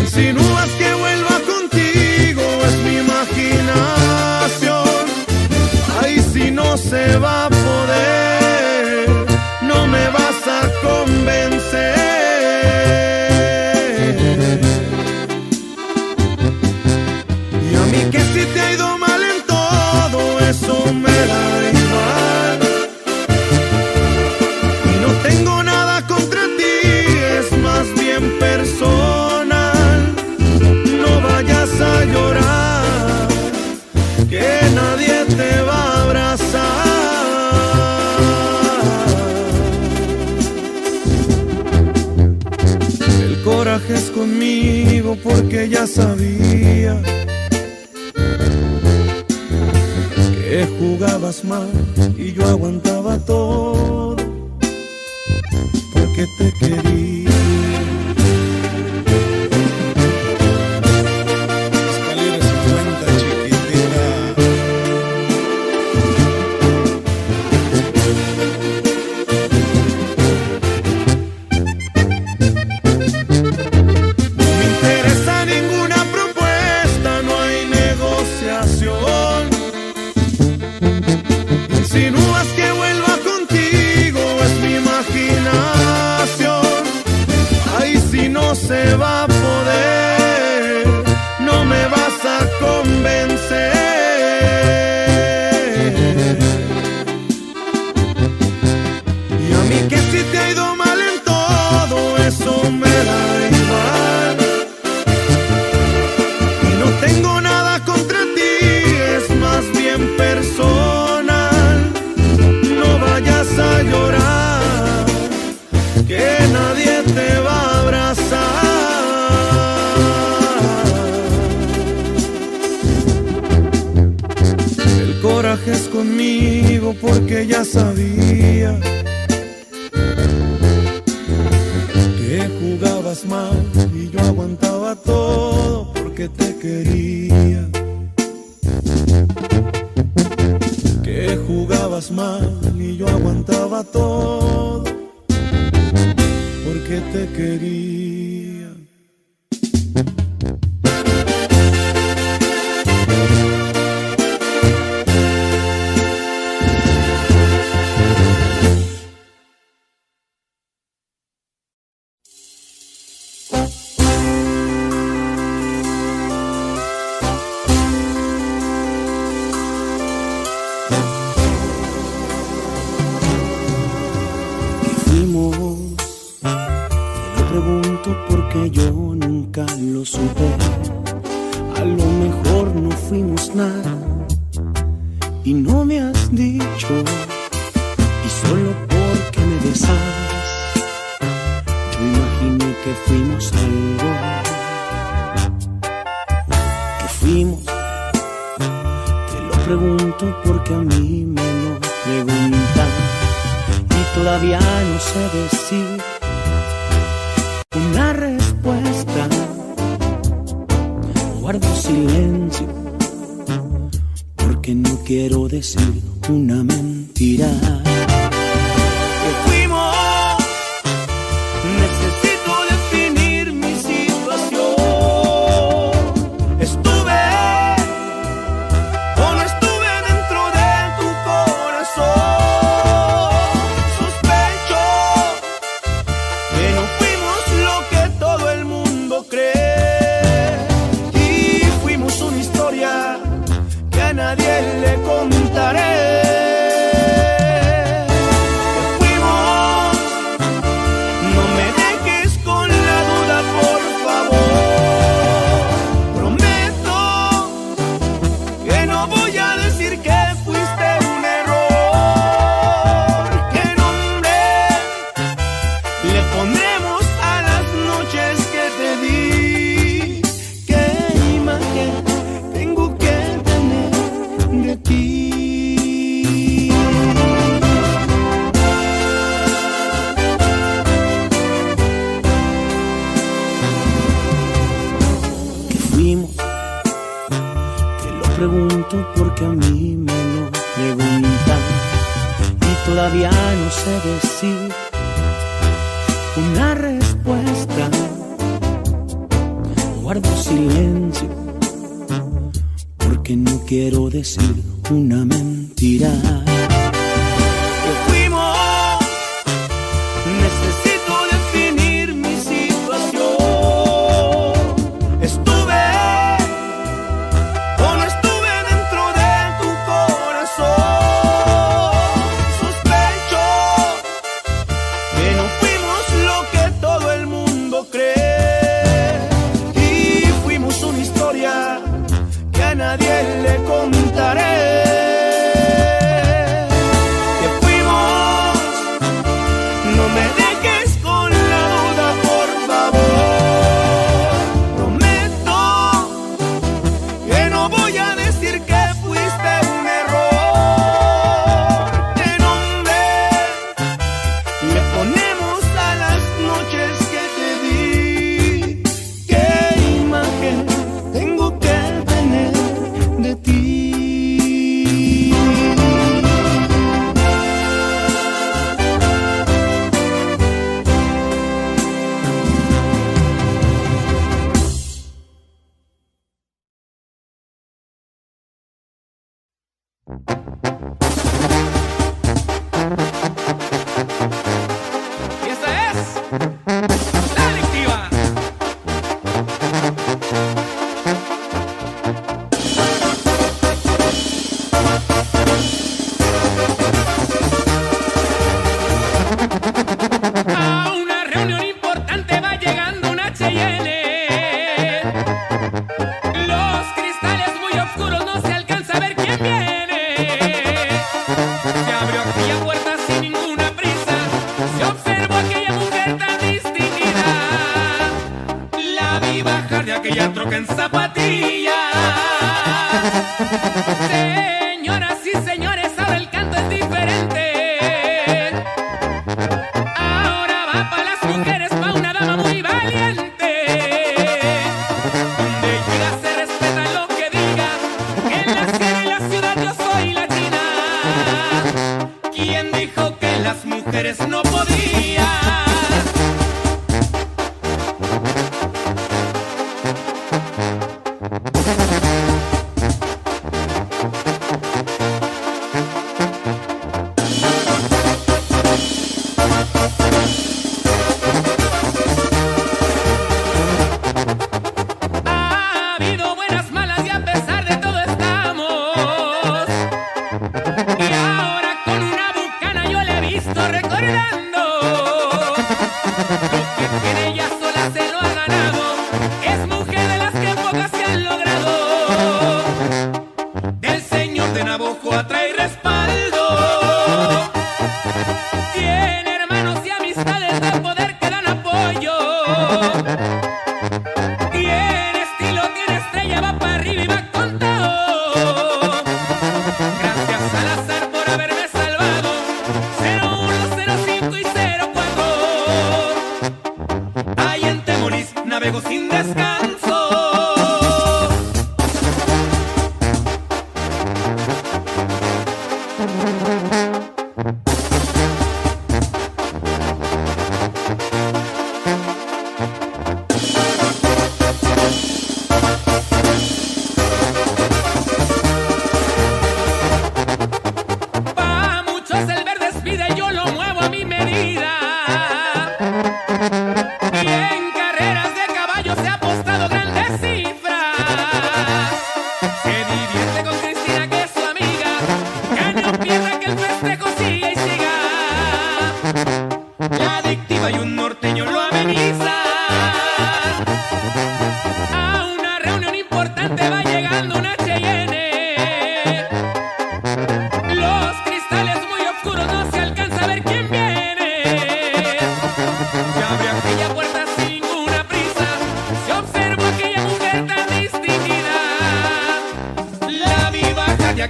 Insinúas que vuelva contigo. Si te ha ido mal en todo, eso me da igual. Y no tengo nada contra ti, es más bien personal. No vayas a llorar, que nadie te va a abrazar. El coraje es conmigo porque ya sabía jugabas mal y yo aguantaba todo porque te quería. Que jugabas mal y yo aguantaba todo porque te quería. Que a nadie le contaré. Aquella troca en zapatillas. Señoras y señores, ahora el canto es diferente. Ahora va para las mujeres, va una dama muy valiente. Donde llega se respeta lo que diga. En la esquina y la ciudad yo soy latina. ¿Quién dijo que las mujeres no podían?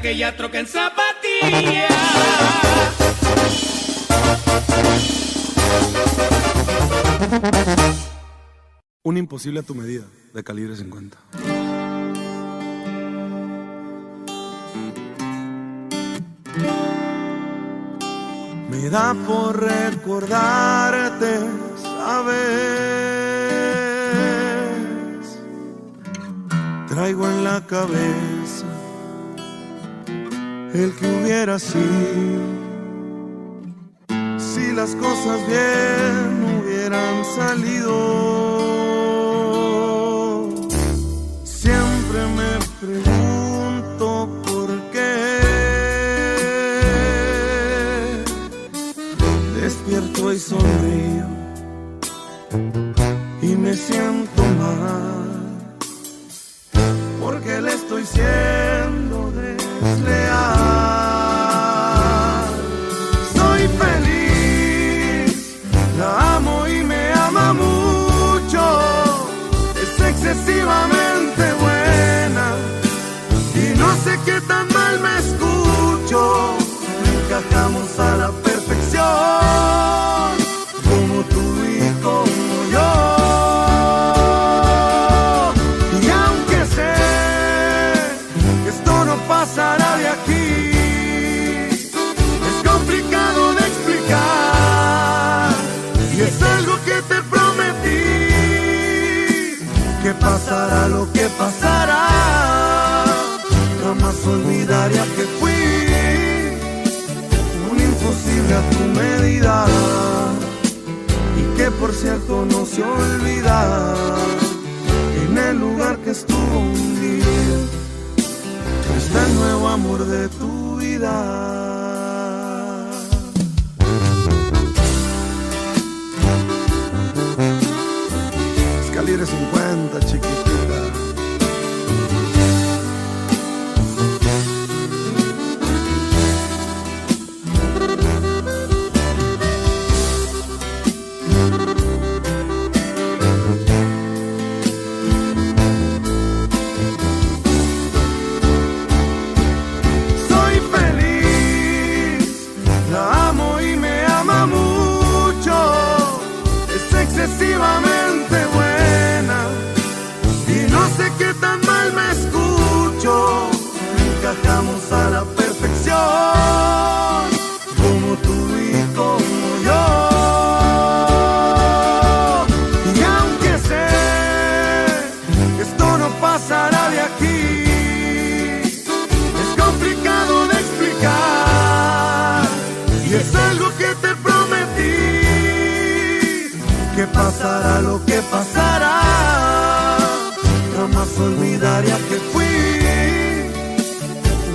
Aquella troca en zapatillas. Un imposible a tu medida, de Calibre 50. Me da por recordarte, sabes. Traigo en la cabeza el que hubiera sido si las cosas bien hubieran salido. Siempre me pregunto por qué despierto y sonrío y me siento mal porque le estoy siendo desleal. Excesivamente buena, y no sé qué tan mal me escucho. Encajamos a la perfección, como tú y como yo. Y aunque sé que esto no pasará de aquí, es complicado de explicar, y es algo que te prometí. Que pasará lo que pasará, jamás olvidaría que fui un imposible a tu medida, y que por cierto no se olvida en el lugar que estuvo un día está el nuevo amor de tu vida. Calibre 50, chiquitita. algo que te prometí, que pasará lo que pasará, jamás olvidaría que fui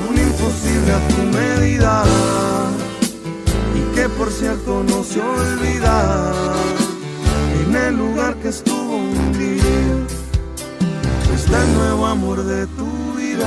un imposible a tu medida, y que por cierto no se olvida, en el lugar que estuvo un día, está el nuevo amor de tu vida.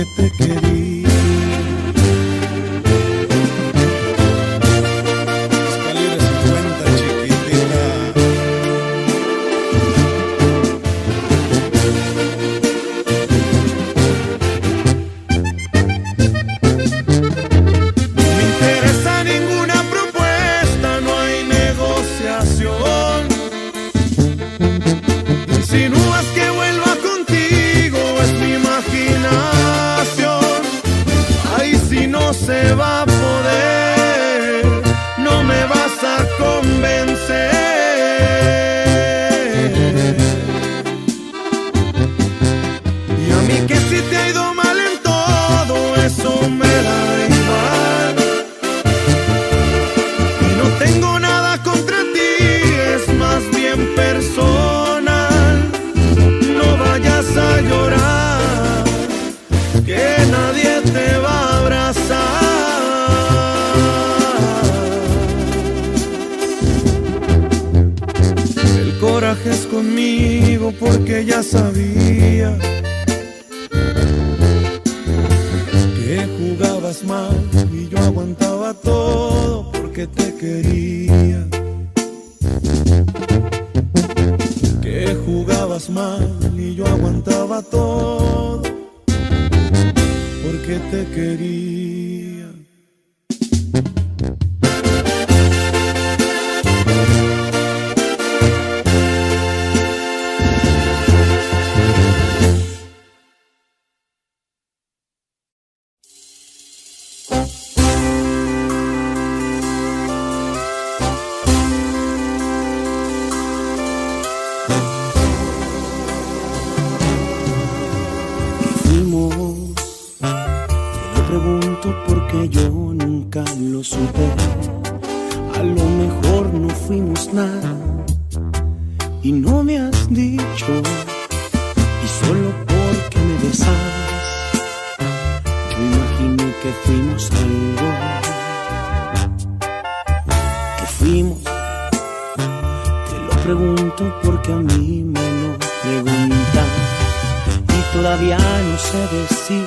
que te quería. Calibre 50, chiquitita. No me interesa ninguna propuesta, no hay negociación. Insinúas que vuelva contigo, es mi imaginación. Ay, si no se va a poder, no me vas a convencer. Y a mí que si te ha ido mal en todo, eso me da igual. Y no tengo nada contra ti, es más bien personal. A llorar, que nadie te va a abrazar. El coraje es conmigo porque ya sabía que jugabas mal y yo aguantaba todo porque te quería. Que jugabas mal y yo aguantaba todo porque te quería. Porque yo nunca lo supe, a lo mejor no fuimos nada y no me has dicho, y solo porque me besabas yo imaginé que fuimos algo, que fuimos. Te lo pregunto porque a mí me lo preguntan y todavía no sé decir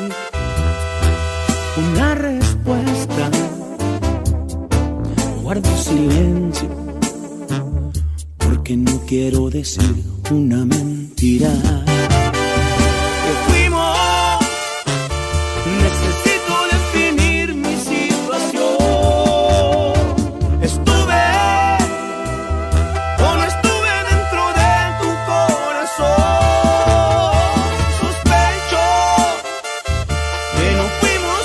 una respuesta. Guardo silencio porque no quiero decir una mentira. Que fuimos, necesito definir mi situación. Estuve o no estuve dentro de tu corazón. Sospecho que no fuimos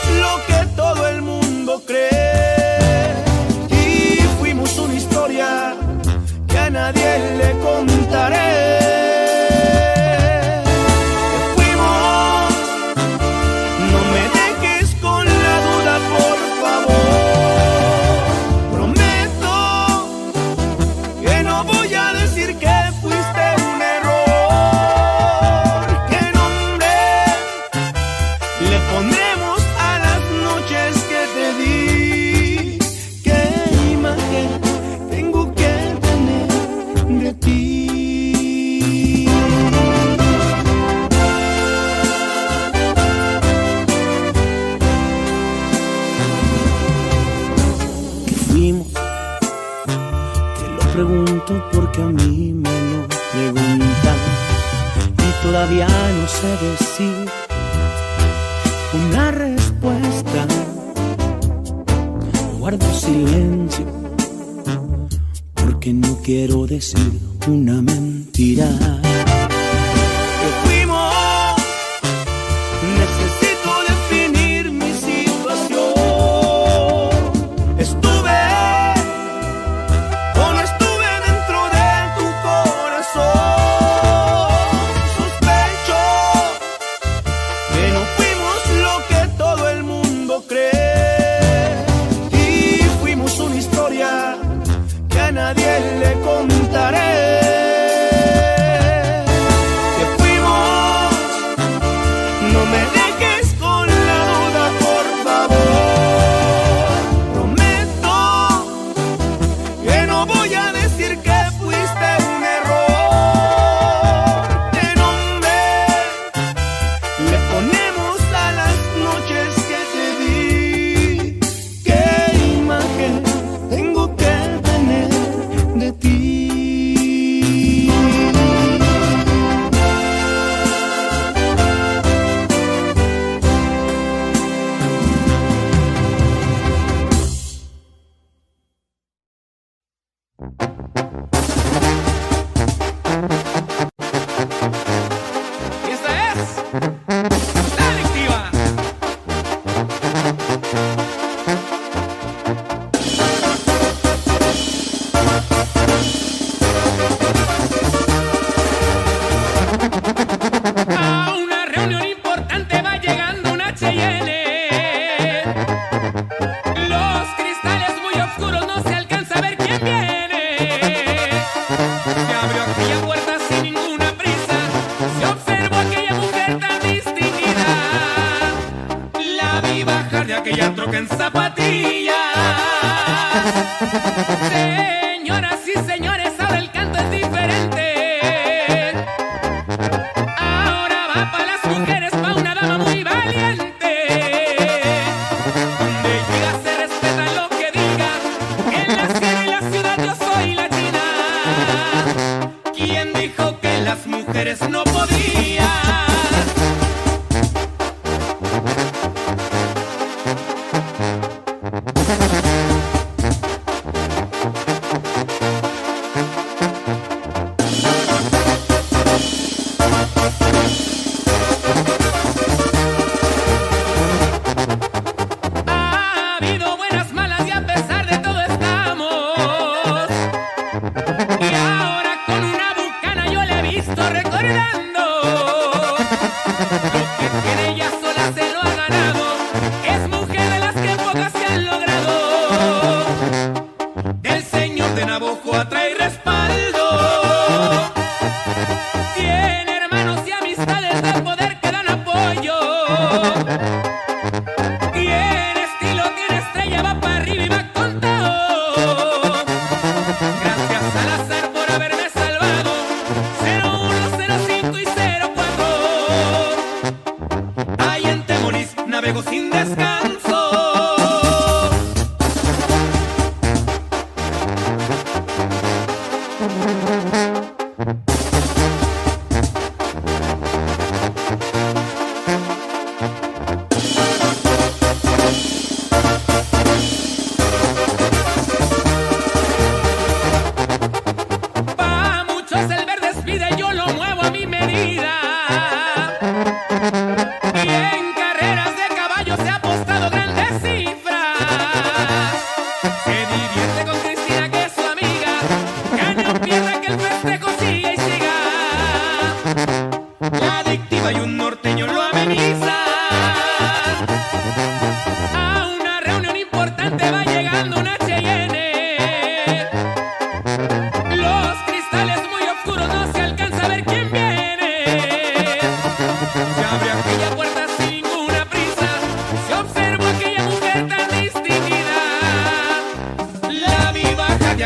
lo que todo el mundo cree, y fuimos una historia que a nadie le contaré. Que fuimos, no me dejes con la duda, por favor. Prometo que no voy a decir que fuiste un error. Que nombre le pondremos porque a mí me lo preguntan y todavía no sé decir una respuesta. Guardo silencio porque no quiero decir una mentira. Que fuimos, necesito definir mi situación. Estuve o no estuve. Ponemos a las en zapatillas. Señoras y señores, ahora el canto es diferente. Ahora va para las mujeres, para una dama muy valiente. Donde llega se respeta lo que diga. En la ciudad, yo soy latina. ¿Quién dijo que las mujeres no podían?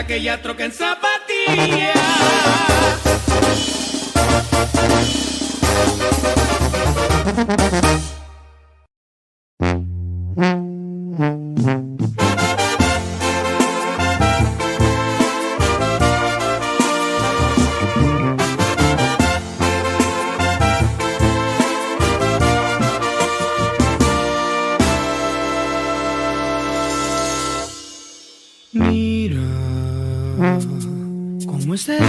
Aquella troca en zapatillas. Conocer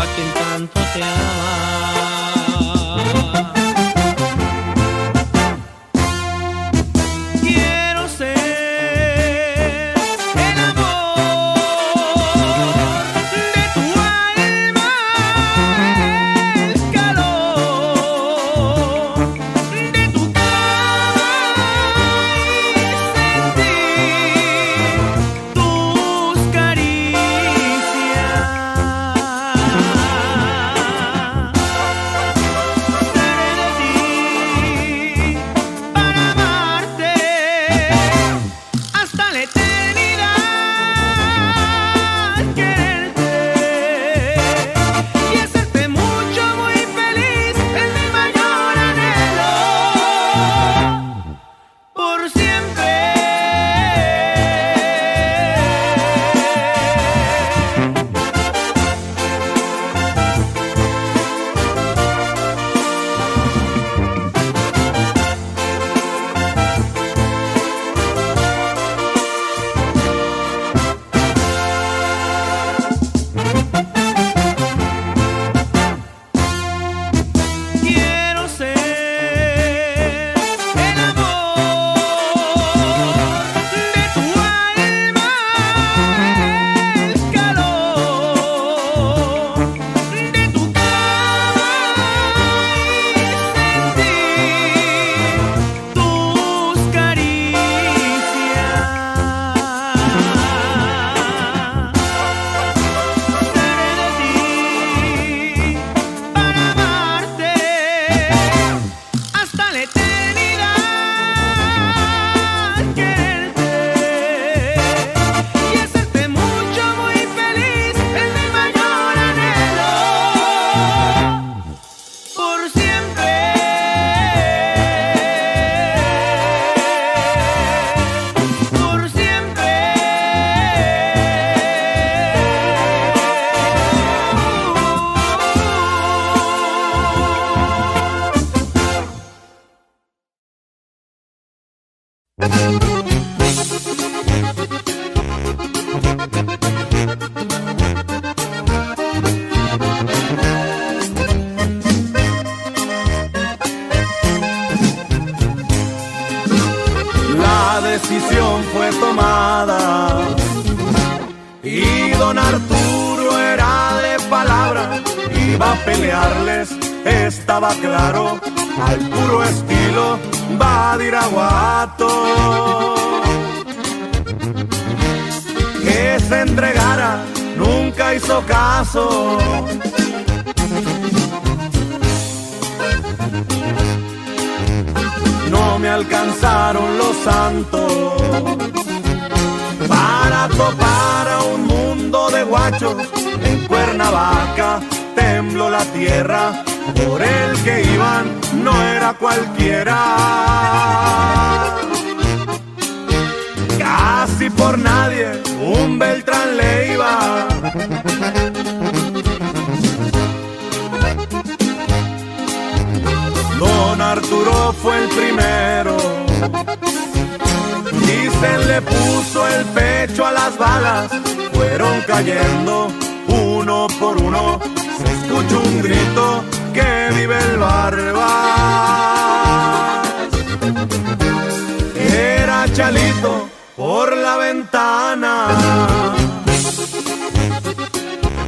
a quien tanto te ama. La decisión fue tomada y don Arturo era de palabra. Iba a pelearles, estaba claro, al puro estilo Badiraguato. Que se entregara, nunca hizo caso. No me alcanzaron los santos para topar a un mundo de guachos. En Cuernavaca tembló la tierra, por el que iban no era cualquiera. Casi por nadie un Beltrán le iba. Don Arturo fue el primero, dicen le puso el pecho a las balas. Fueron cayendo uno por uno, se escuchó un grito que vive el Barbas. Era Chalito por la ventana.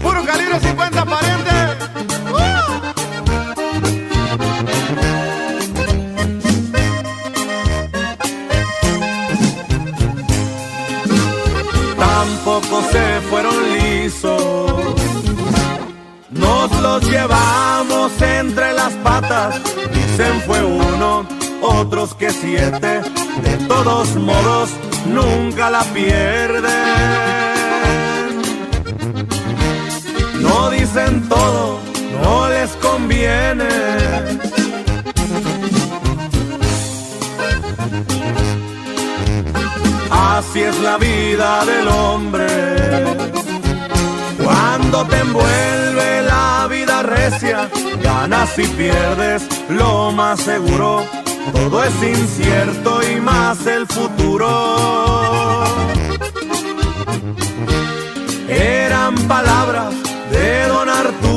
Puro calibre 50 aparente. Tampoco se fueron lisos, nos los llevamos entre las patas. Dicen fue uno, otros que siete. De todos modos, nunca la pierden. No dicen todo, no les conviene. Así es la vida del hombre. Cuando te envuelve la vida recia, ganas y pierdes lo más seguro. Todo es incierto y más el futuro. Eran palabras de don Arturo.